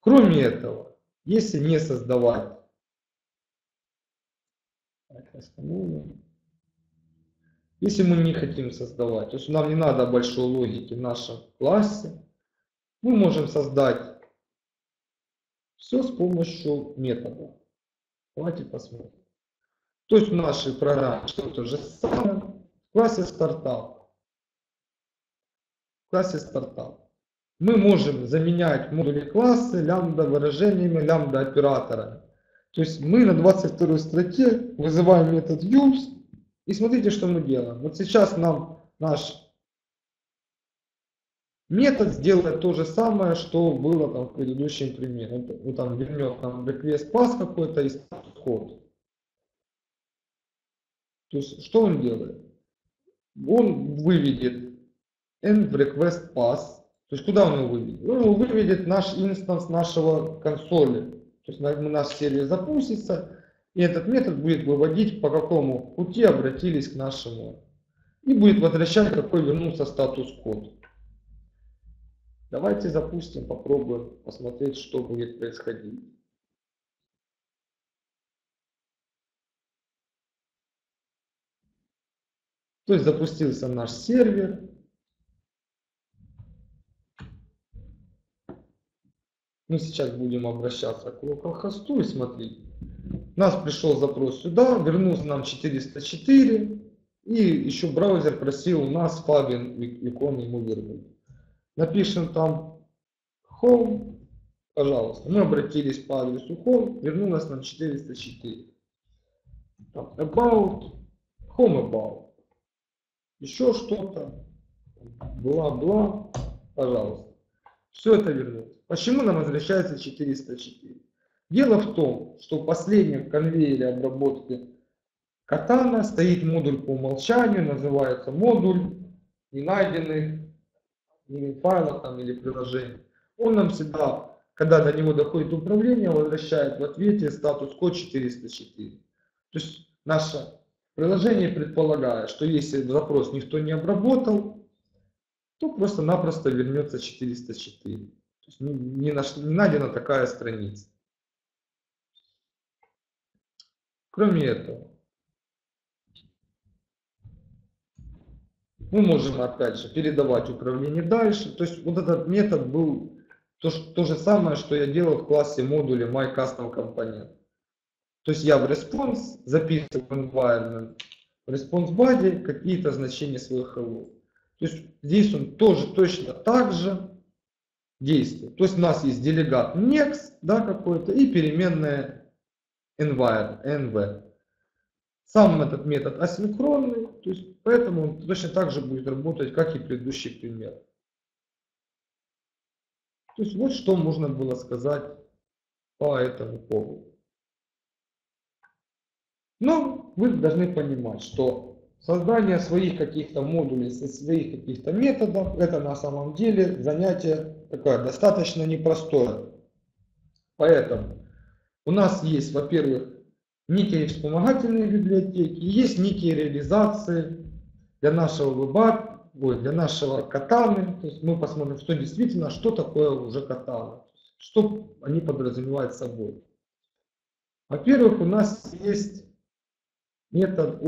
Кроме этого, Если не создавать, если мы не хотим создавать, то есть нам не надо большой логики в нашем классе, мы можем создать все с помощью метода. Давайте посмотрим. То есть в нашей программе что-то же самое в классе стартап. В классе стартап. Мы можем заменять модули класса лямбда выражениями, лямбда операторами. То есть мы на 22 строке вызываем метод use и смотрите, что мы делаем. Вот сейчас нам наш метод сделает то же самое, что было там в предыдущем примере. Он там вернет нам request pass какой-то и start code. То есть что он делает? Он выведет end request pass. То есть куда он его выведет? Он его выведет наш инстанс нашего консоли. То есть наш сервис запустится, и этот метод будет выводить, по какому пути обратились к нашему. И будет возвращать, какой вернулся статус-код. Давайте запустим, попробуем посмотреть, что будет происходить. То есть запустился наш сервер. Мы сейчас будем обращаться к локалхосту и смотреть. У нас пришел запрос сюда, вернулся нам 404. И еще браузер просил у нас плагин иконы ему вернуть. Напишем там home, пожалуйста. Мы обратились по адресу home, вернулось нам 404. About, home about. Еще что-то. Бла-бла, пожалуйста. Все это вернулось. Почему нам возвращается 404? Дело в том, что в последнем конвейере обработки Katana стоит модуль по умолчанию, называется модуль ненайденных файлов там, или приложений. Он нам всегда, когда до него доходит управление, возвращает в ответе статус-код 404. То есть наше приложение предполагает, что если запрос никто не обработал, то просто-напросто вернется 404. То есть не найдена такая страница. Кроме этого, мы можем опять же передавать управление дальше. То есть вот этот метод был то же самое, что я делал в классе модуля MyCustomComponent. То есть я в response записываю environment, в response body какие-то значения своих hello. То есть здесь он тоже точно так же действует. То есть у нас есть делегат next, да, какой-то, и переменная env. Сам этот метод асинхронный, то есть поэтому он точно так же будет работать, как и предыдущий пример. То есть вот что можно было сказать по этому поводу. Но вы должны понимать, что создание своих каких-то модулей, своих каких-то методов, это на самом деле занятие такое достаточно непростое. Поэтому у нас есть, во-первых, некие вспомогательные библиотеки, есть некие реализации для нашего веба, для нашего катаны. То есть мы посмотрим, что действительно, что такое уже катана, что они подразумевают собой. Во-первых, у нас есть метод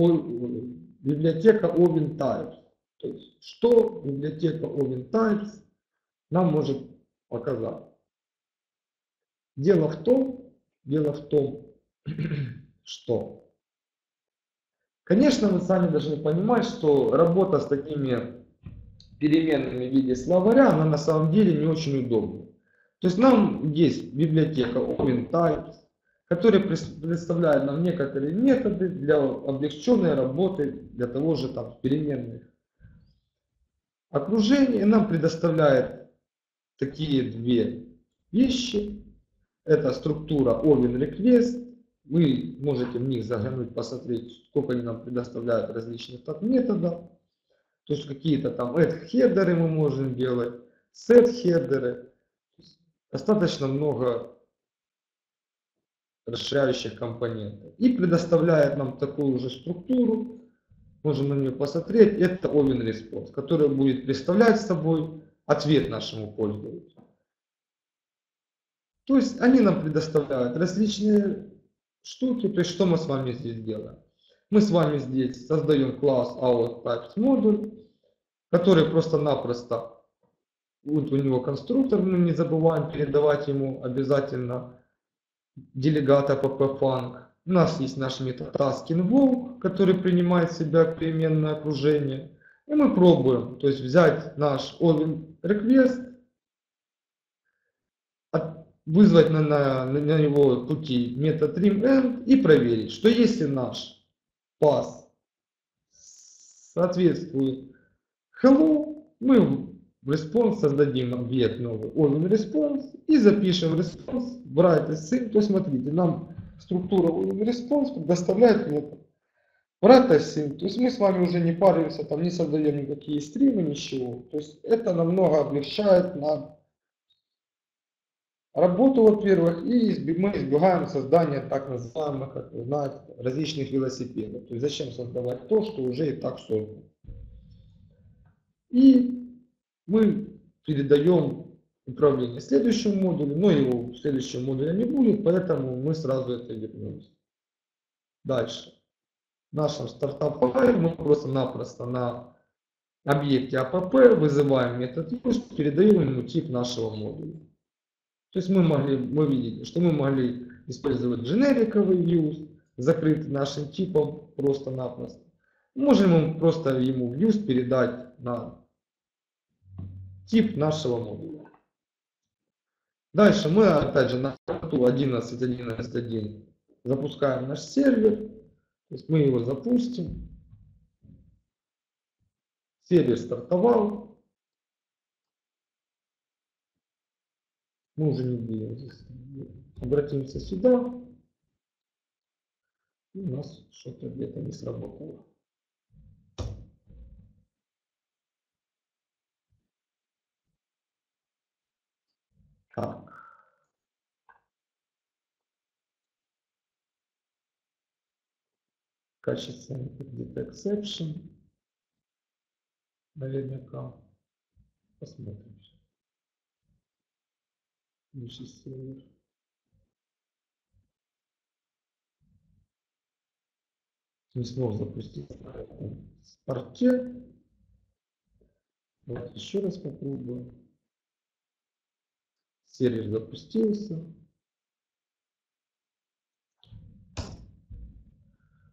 библиотека OwinTypes. То есть, что библиотека OwinTypes нам может показать? Дело в том, что, конечно, вы сами должны понимать, что работа с такими переменными в виде словаря, она на самом деле не очень удобна. То есть нам есть библиотека OwinTypes, которые представляют нам некоторые методы для облегченной работы, для того же там переменных окружений. И нам предоставляет такие две вещи. Это структура OwinRequest. Вы можете в них заглянуть, посмотреть, сколько они нам предоставляют различных так методов. То есть какие-то там add-хедеры мы можем делать, set-хедеры. Достаточно много расширяющих компонентов. И предоставляет нам такую же структуру, можем на нее посмотреть, это OwinResponse, который будет представлять собой ответ нашему пользователю. То есть они нам предоставляют различные штуки. То есть что мы с вами здесь делаем? Мы с вами здесь создаем класс OutTypes модуль, который просто-напросто, вот у него конструктор, мы не забываем передавать ему обязательно делегат AppFunc. У нас есть наш метод task_invoke, который принимает в себя переменное окружение. И мы пробуем, то есть взять наш OwinRequest, вызвать на его пути метод trimEnd и проверить, что если наш pass соответствует hello, мы в response создадим объект новый OwinResponse и запишем response в WriteAsync. То есть смотрите, нам структура OwinResponse предоставляет метод WriteAsync. То есть мы с вами уже не паримся, там не создаем никакие стримы, ничего. То есть это намного облегчает нам работу, во-первых, и мы избегаем создания так называемых, как вы знаете, различных велосипедов. То есть зачем создавать то, что уже и так создано. И мы передаем управление следующему модулю, но его в следующем модуле не будет, поэтому мы сразу это вернемся. Дальше. В нашем стартап-файле мы просто-напросто на объекте APP вызываем метод use, передаем ему тип нашего модуля. То есть мы видели, что мы могли использовать generic use, закрыть нашим типом просто-напросто. Можем просто ему в use передать на тип нашего модуля. Дальше мы опять же на порту 11.11.1 запускаем наш сервер. То есть мы его запустим. Сервер стартовал. Мы уже не делаем. Обратимся сюда. И у нас что-то где-то не сработало. Так. Качество где-то exception. Наверняка. Посмотрим. Не смог запустить в порте. Вот еще раз попробуем. Сервер запустился.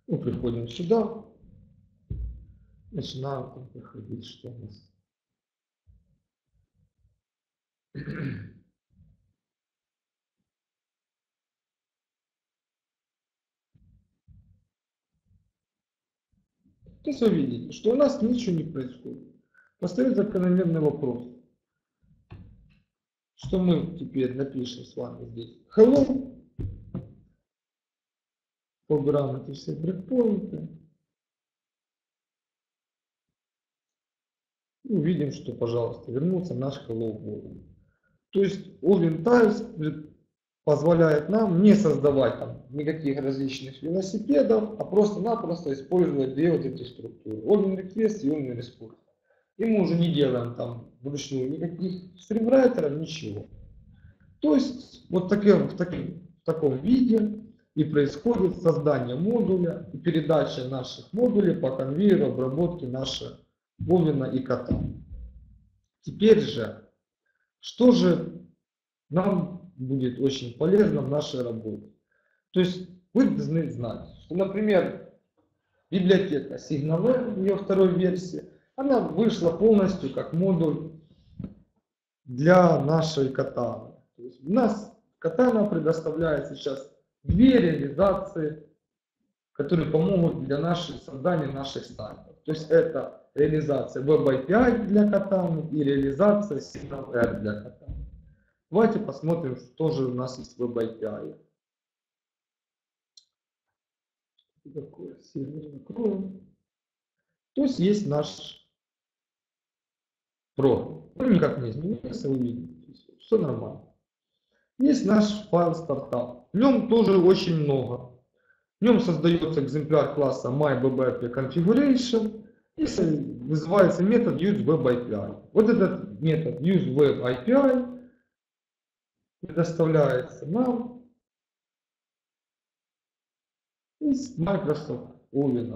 Мы приходим сюда. Начинаем проходить, что у нас. То есть вы видите, что у нас ничего не происходит. Поставить закономерный вопрос. Что мы теперь напишем с вами здесь? Hello. По грамоте все брейкпоинты. И увидим, что, пожалуйста, вернулся наш hello Owin. То есть OwinTypes позволяет нам не создавать там никаких различных велосипедов, а просто-напросто использовать две вот эти структуры. OwinRequest и OwinResponse. И мы уже не делаем там вручную никаких стримрайтеров, ничего. То есть вот в таком виде и происходит создание модуля и передача наших модулей по конвейеру обработки нашего Owin и Katana. Теперь же, что же нам будет очень полезно в нашей работе. То есть вы должны знать, что, например, библиотека SignalR, ее второй версии, она вышла полностью как модуль для нашей Katana. То есть у нас Katana предоставляет сейчас две реализации, которые помогут для создания наших сайтов. То есть это реализация Web API для Katana и реализация SignalR для Katana. Давайте посмотрим, что же у нас есть в Web API. Что такое? Сервер закроем. То есть есть наш программ. Он никак не изменился, вы видите. Все нормально. Есть наш файл стартап. В нем тоже очень много. В нем создается экземпляр класса myWebAppConfiguration и вызывается метод useWebAPI. Вот этот метод useWebAPI предоставляется нам из Microsoft Owin.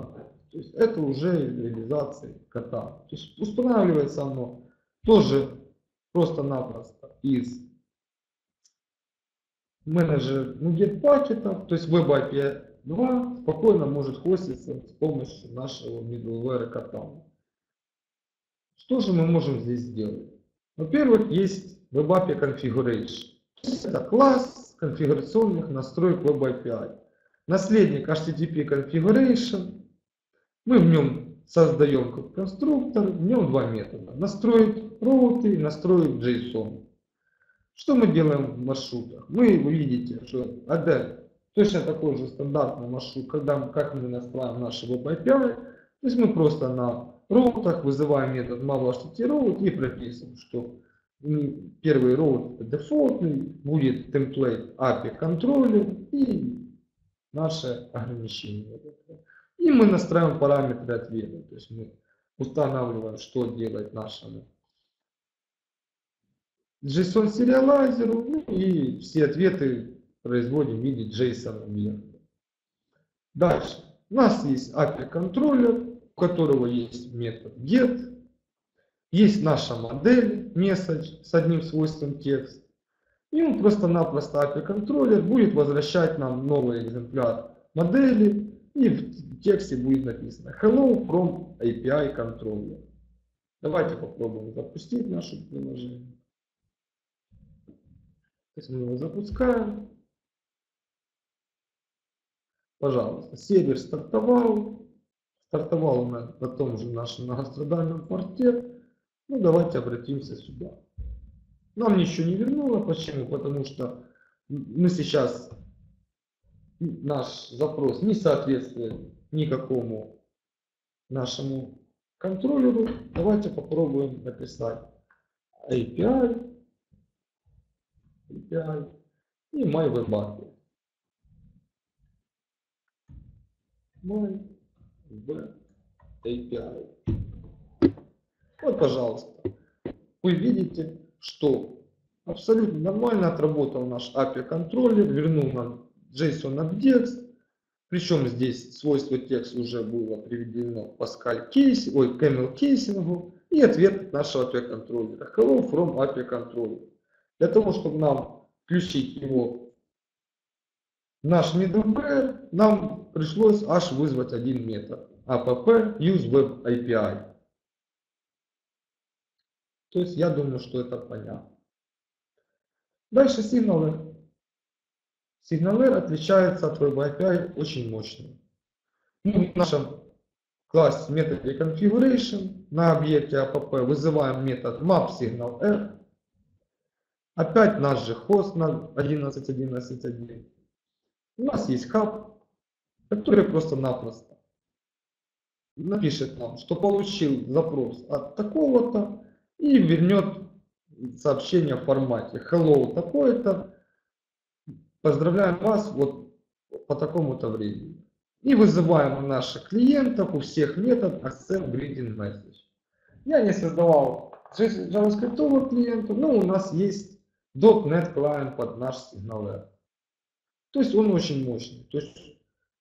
То есть это уже из реализации кота. То есть устанавливается оно тоже просто-напросто из менеджера гет-пакетов, то есть Web API 2 спокойно может хоститься с помощью нашего middleware Katana. Что же мы можем здесь сделать? Во-первых, есть Web API Configuration. Это класс конфигурационных настроек Web API. Наследник HTTP Configuration. Мы в нем создаем конструктор, в нем два метода. Настроить роуты и настроить JSON. Что мы делаем в маршрутах? Мы увидите, что AD точно такой же стандартный маршрут, как мы настраиваем наши Web API. То есть мы просто на роутах вызываем метод malware.route и прописываем, что первый роут дефолтный, будет темплейт API контроллер и наше ограничение. И мы настраиваем параметры ответа. То есть мы устанавливаем, что делать нашему JSON сериалайзеру, ну, и все ответы производим в виде JSON объекта. Дальше. У нас есть API контроллер, у которого есть метод get. Есть наша модель message с одним свойством текст. И он просто-напросто API контроллер будет возвращать нам новый экземпляр модели. И в тексте будет написано Hello from API Controller. Давайте попробуем запустить наше приложение. То есть мы его запускаем. Пожалуйста, сервер стартовал. Стартовал он на том же нашем многострадальном порте. Ну, давайте обратимся сюда. Нам ничего не вернуло. Почему? Потому что мы сейчас... Наш запрос не соответствует никакому нашему контроллеру. Давайте попробуем написать API и MyWebAPI. MyWebAPI. Вот, пожалуйста. Вы видите, что абсолютно нормально отработал наш API-контроллер, вернул нам JSON объект, причем здесь свойство текста уже было приведено к Camel кейсингу, и ответ нашего API контроллера Hello from API controller. Для того, чтобы нам включить его в наш middleware, нам пришлось аж вызвать один метод app use web API. То есть я думаю, что это понятно. Дальше сигналы. SignalR отличается от Web API очень мощно. Мы в нашем классе методе Configuration на объекте APP вызываем метод MapSignalR. Опять наш же хост на 11.11.1. У нас есть Hub, который просто-напросто напишет нам, что получил запрос от такого-то и вернет сообщение в формате Hello такое-то. Поздравляем вас вот по такому-то времени. И вызываем у наших клиентов, у всех метод accept greeting message. Я не создавал JavaScript клиента, но у нас есть .NET client под наш SignalR. То есть он очень мощный. То есть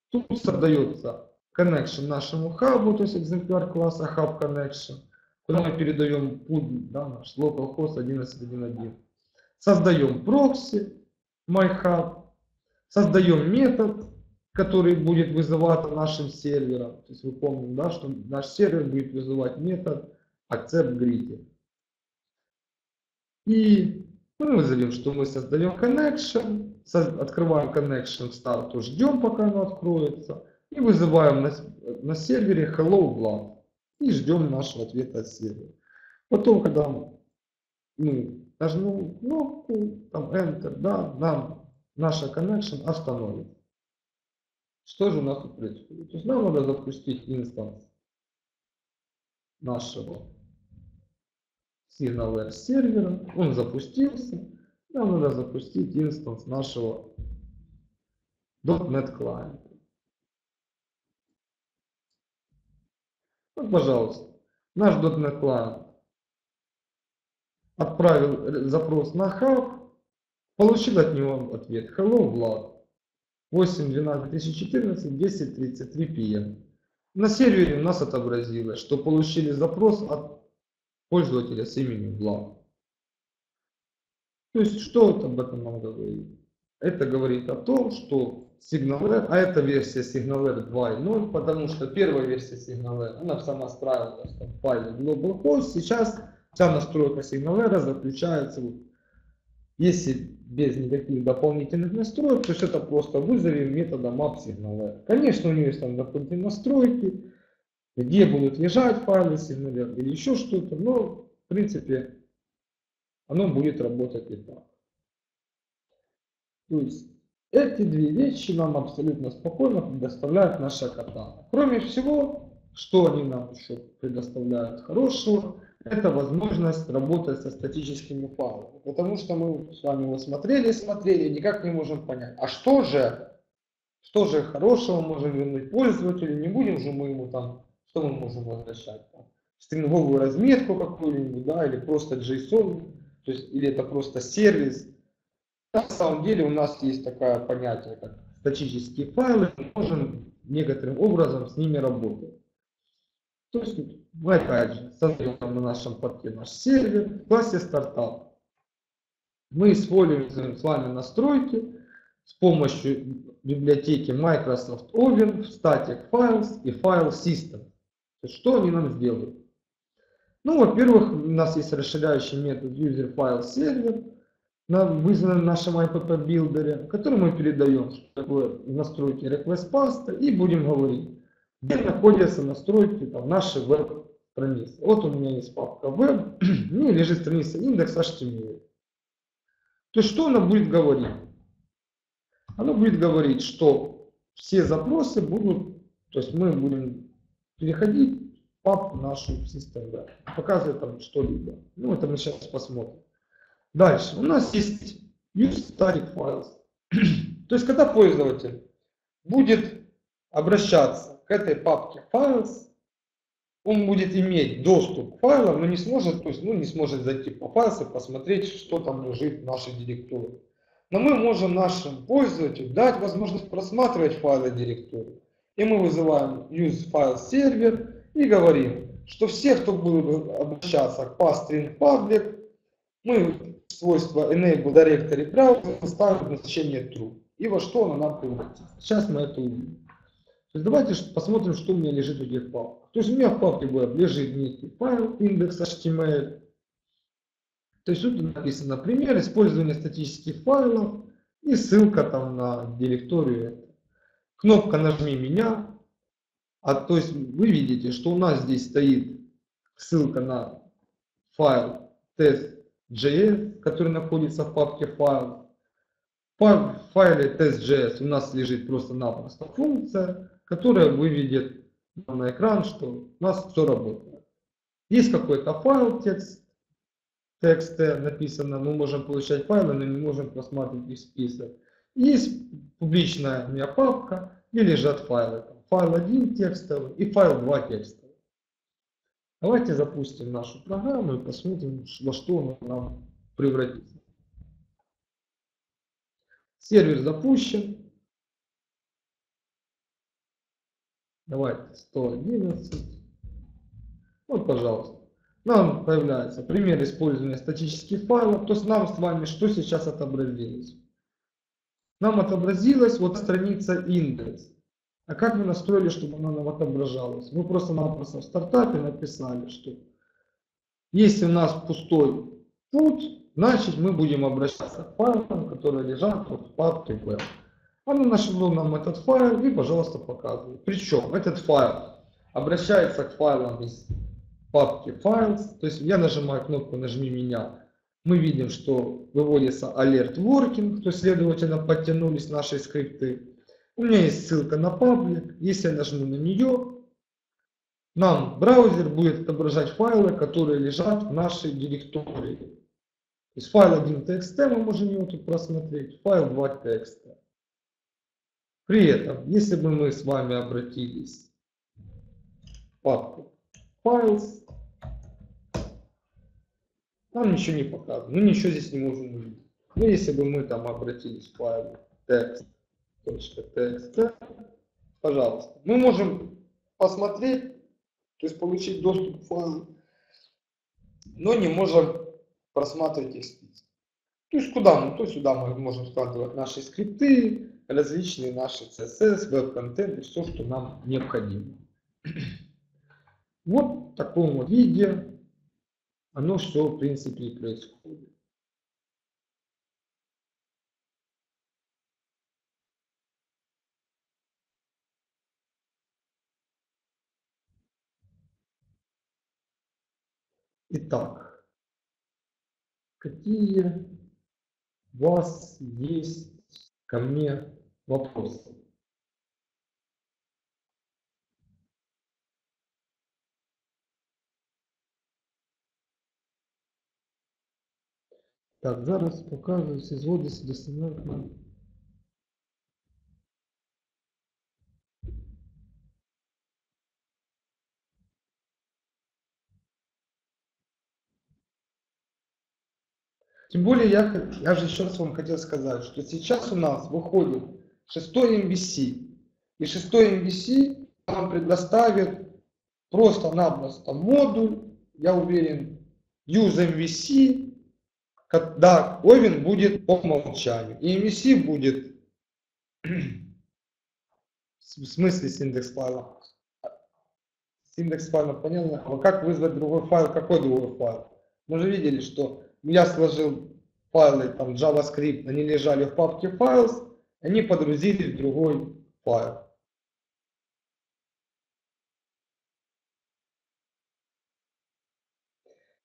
тут создается connection нашему хабу, то есть экземпляр класса HubConnection, куда мы передаем путь, да, наш localhost 11.1.1. Создаем прокси. MyHub. Создаем метод, который будет вызываться нашим сервером. То есть вы помните, да, что наш сервер будет вызывать метод accept-greeting. И мы вызовем, что мы создаем connection, открываем connection в старту, ждем, пока оно откроется, и вызываем на сервере hello Vlad и ждем нашего ответа от сервера. Потом, когда мы нажму кнопку, там Enter, да, нам наша connection остановит. Что же у нас тут происходит? То есть нам надо запустить инстанс нашего SignalR сервера. Он запустился. Нам надо запустить инстанс нашего .NET клиента. Вот, пожалуйста, наш .NET клиент отправил запрос на хаб, Получил от него ответ: Hello, Vlad. 8.12.2014, 10.33 PM. На сервере у нас отобразилось, что получили запрос от пользователя с именем Vlad. То есть, что это об этом нам говорит? Это говорит о том, что SignalR, а это версия SignalR 2.0, потому что первая версия SignalR, она сама справилась в файле globalhost. Сейчас вся настройка SignalR заключается, если без никаких дополнительных настроек, то есть это просто вызовем методом AppSignalR. Конечно, у нее есть там дополнительные настройки, где будут лежать файлы SignalR или еще что-то, но в принципе оно будет работать и так. То есть эти две вещи нам абсолютно спокойно предоставляет наша Katana. Кроме всего, что они нам еще предоставляют хорошего, это возможность работать со статическими файлами. Потому что мы с вами его смотрели, никак не можем понять, а что же хорошего можем вернуть пользователю, не будем же мы ему там, что мы можем возвращать, там, стринговую разметку какую-нибудь, да, или просто JSON, то есть, или это просто сервис. На самом деле у нас есть такое понятие, как статические файлы, мы можем некоторым образом с ними работать. То есть мы опять же создаем на нашем порте наш сервер в классе стартап. Мы используем с вами настройки с помощью библиотеки Microsoft OWIN в Static Files и File System. Что они нам сделают? Ну, во-первых, у нас есть расширяющий метод user_file_server, вызванный в нашем IAppBuilder, который мы передаем в настройки request path и будем говорить, где находятся настройки там, нашей веб-страницы. Вот у меня есть папка веб, ну и лежит страница индекс HTML. То есть что она будет говорить? Она будет говорить, что все запросы будут, то есть мы будем переходить в папку нашу System Web. Показывает там что-либо. Ну это мы сейчас посмотрим. Дальше у нас есть use static files. То есть когда пользователь будет обращаться к этой папке files, он будет иметь доступ к файлам, но не сможет, то есть, ну, не сможет зайти по файлу и посмотреть, что там лежит в нашей директории. Но мы можем нашим пользователю дать возможность просматривать файлы директории. И мы вызываем use file server и говорим, что все, кто будет обращаться к path string public, мы свойство enable directory browser ставим на значение true. И во что оно нам превратится. Сейчас мы это увидим. Давайте посмотрим, что у меня лежит в этих папках. То есть у меня в папке web лежит некий файл index.html. То есть тут написано, например, использование статических файлов и ссылка там на директорию. Кнопка «Нажми меня». То есть вы видите, что у нас здесь стоит ссылка на файл test.js, который находится в папке файл. В файле test.js у нас лежит просто-напросто функция, которая выведет на экран, что у нас все работает. Есть какой-то файл, текст написано, мы можем получать файлы, но не можем просматривать их список. Есть публичная у меня папка, где лежат файлы. Файл 1 текстовый и файл 2 текстовый. Давайте запустим нашу программу и посмотрим, во что она нам превратится. Сервер запущен. Давайте 111. Вот, пожалуйста. Нам появляется пример использования статических файлов. То есть нам с вами что сейчас отобразилось? Нам отобразилась вот страница индекс. А как мы настроили, чтобы она нам отображалась? Мы просто-напросто в стартапе написали, что если у нас пустой путь, значит мы будем обращаться к файлам, которые лежат в папке web. Она нашла нам этот файл и, пожалуйста, показывает. Причем этот файл обращается к файлам из папки Files. То есть я нажимаю кнопку «Нажми меня». Мы видим, что выводится Alert Working, то есть, следовательно, подтянулись наши скрипты. У меня есть ссылка на паблик. Если я нажму на нее, нам браузер будет отображать файлы, которые лежат в нашей директории. То есть файл 1.txt мы можем его тут просмотреть, файл 2.txt. При этом, если бы мы с вами обратились в папку Files, нам ничего не показано, мы ничего здесь не можем увидеть. Ну, если бы мы там обратились к файлу text.txt, пожалуйста, мы можем посмотреть, то есть получить доступ к файлу, но не можем просматривать их список. То есть куда мы? То сюда мы можем складывать наши скрипты, различные наши CSS, веб-контент и все, что нам необходимо. Вот в таком виде оно все, в принципе, и происходит. Итак, какие у вас есть ко мне вопросы? Так, зараз показываю все зводы с достановок. Тем более, я же еще раз вам хотел сказать, что сейчас у нас выходит 6-й MVC. И 6-й MVC нам предоставит просто-напросто модуль, я уверен, use MVC, когда Овен будет по умолчанию. И MVC будет, в смысле с индекс файла. С индекс файла понятно. А как вызвать другой файл? Какой другой файл? Мы же видели, что я сложил файлы там JavaScript, они лежали в папке Files, они подгрузились в другой файл.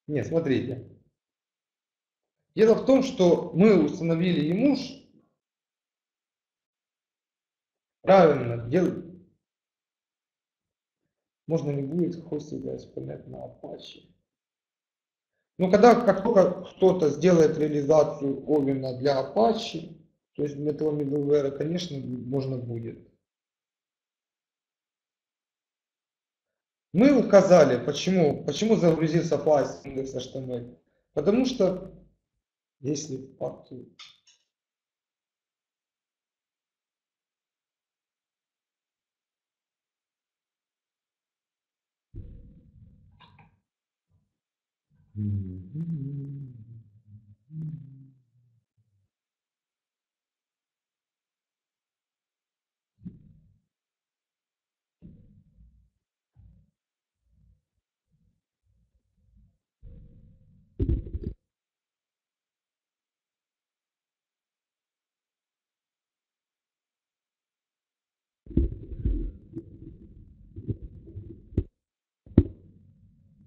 Нет, смотрите. Дело в том, что мы установили ему правильно делать. Можно не будет хостить ASP.NET на Apache. Но когда как только кто-то сделает реализацию Овина для Apache, то есть для этого Middleware, конечно, можно будет. Мы указали, почему загрузился файл с индекса HTML. Потому что если в папке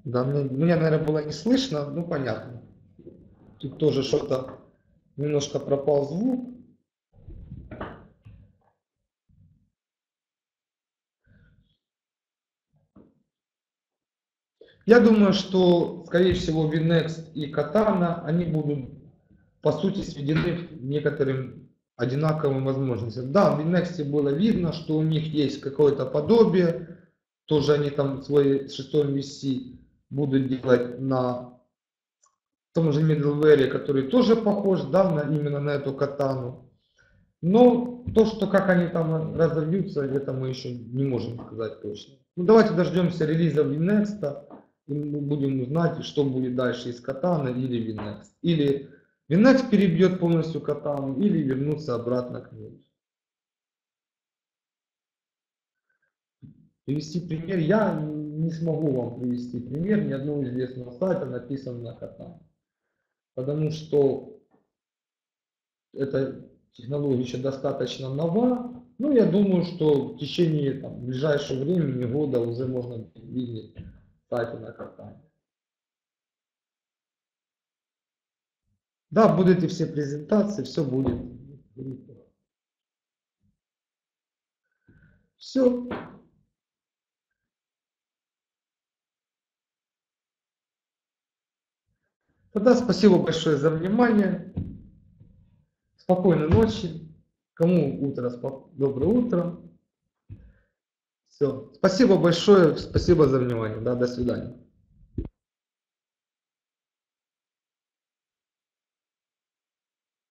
да, меня, наверное, было не слышно, ну понятно. Тут тоже что-то немножко пропал звук. Я думаю, что, скорее всего, VNext и Katana, они будут, по сути, сведены к некоторым одинаковым возможностям. Да, в VNext было видно, что у них есть какое-то подобие, тоже они там свой 6-й MVC будут делать на том же Middleware, который тоже похож, да, именно на эту катану. Но то, что как они там разовьются, это мы еще не можем сказать точно. Ну, давайте дождемся релиза VNext, и мы будем узнать, что будет дальше из катаны или VNext. Или VNext перебьет полностью катану, или вернуться обратно к ней. Привести пример я не смогу вам привести пример, ни одного известного сайта написано на Katana. Потому что эта технология еще достаточно нова. Ну, я думаю, что в течение там, ближайшего времени, года, уже можно видеть сайты на Katana. Да, будут и все презентации, все будет. Все. Тогда спасибо большое за внимание. Спокойной ночи. Кому утро, доброе утро. Все. Спасибо большое. Спасибо за внимание. Да, до свидания.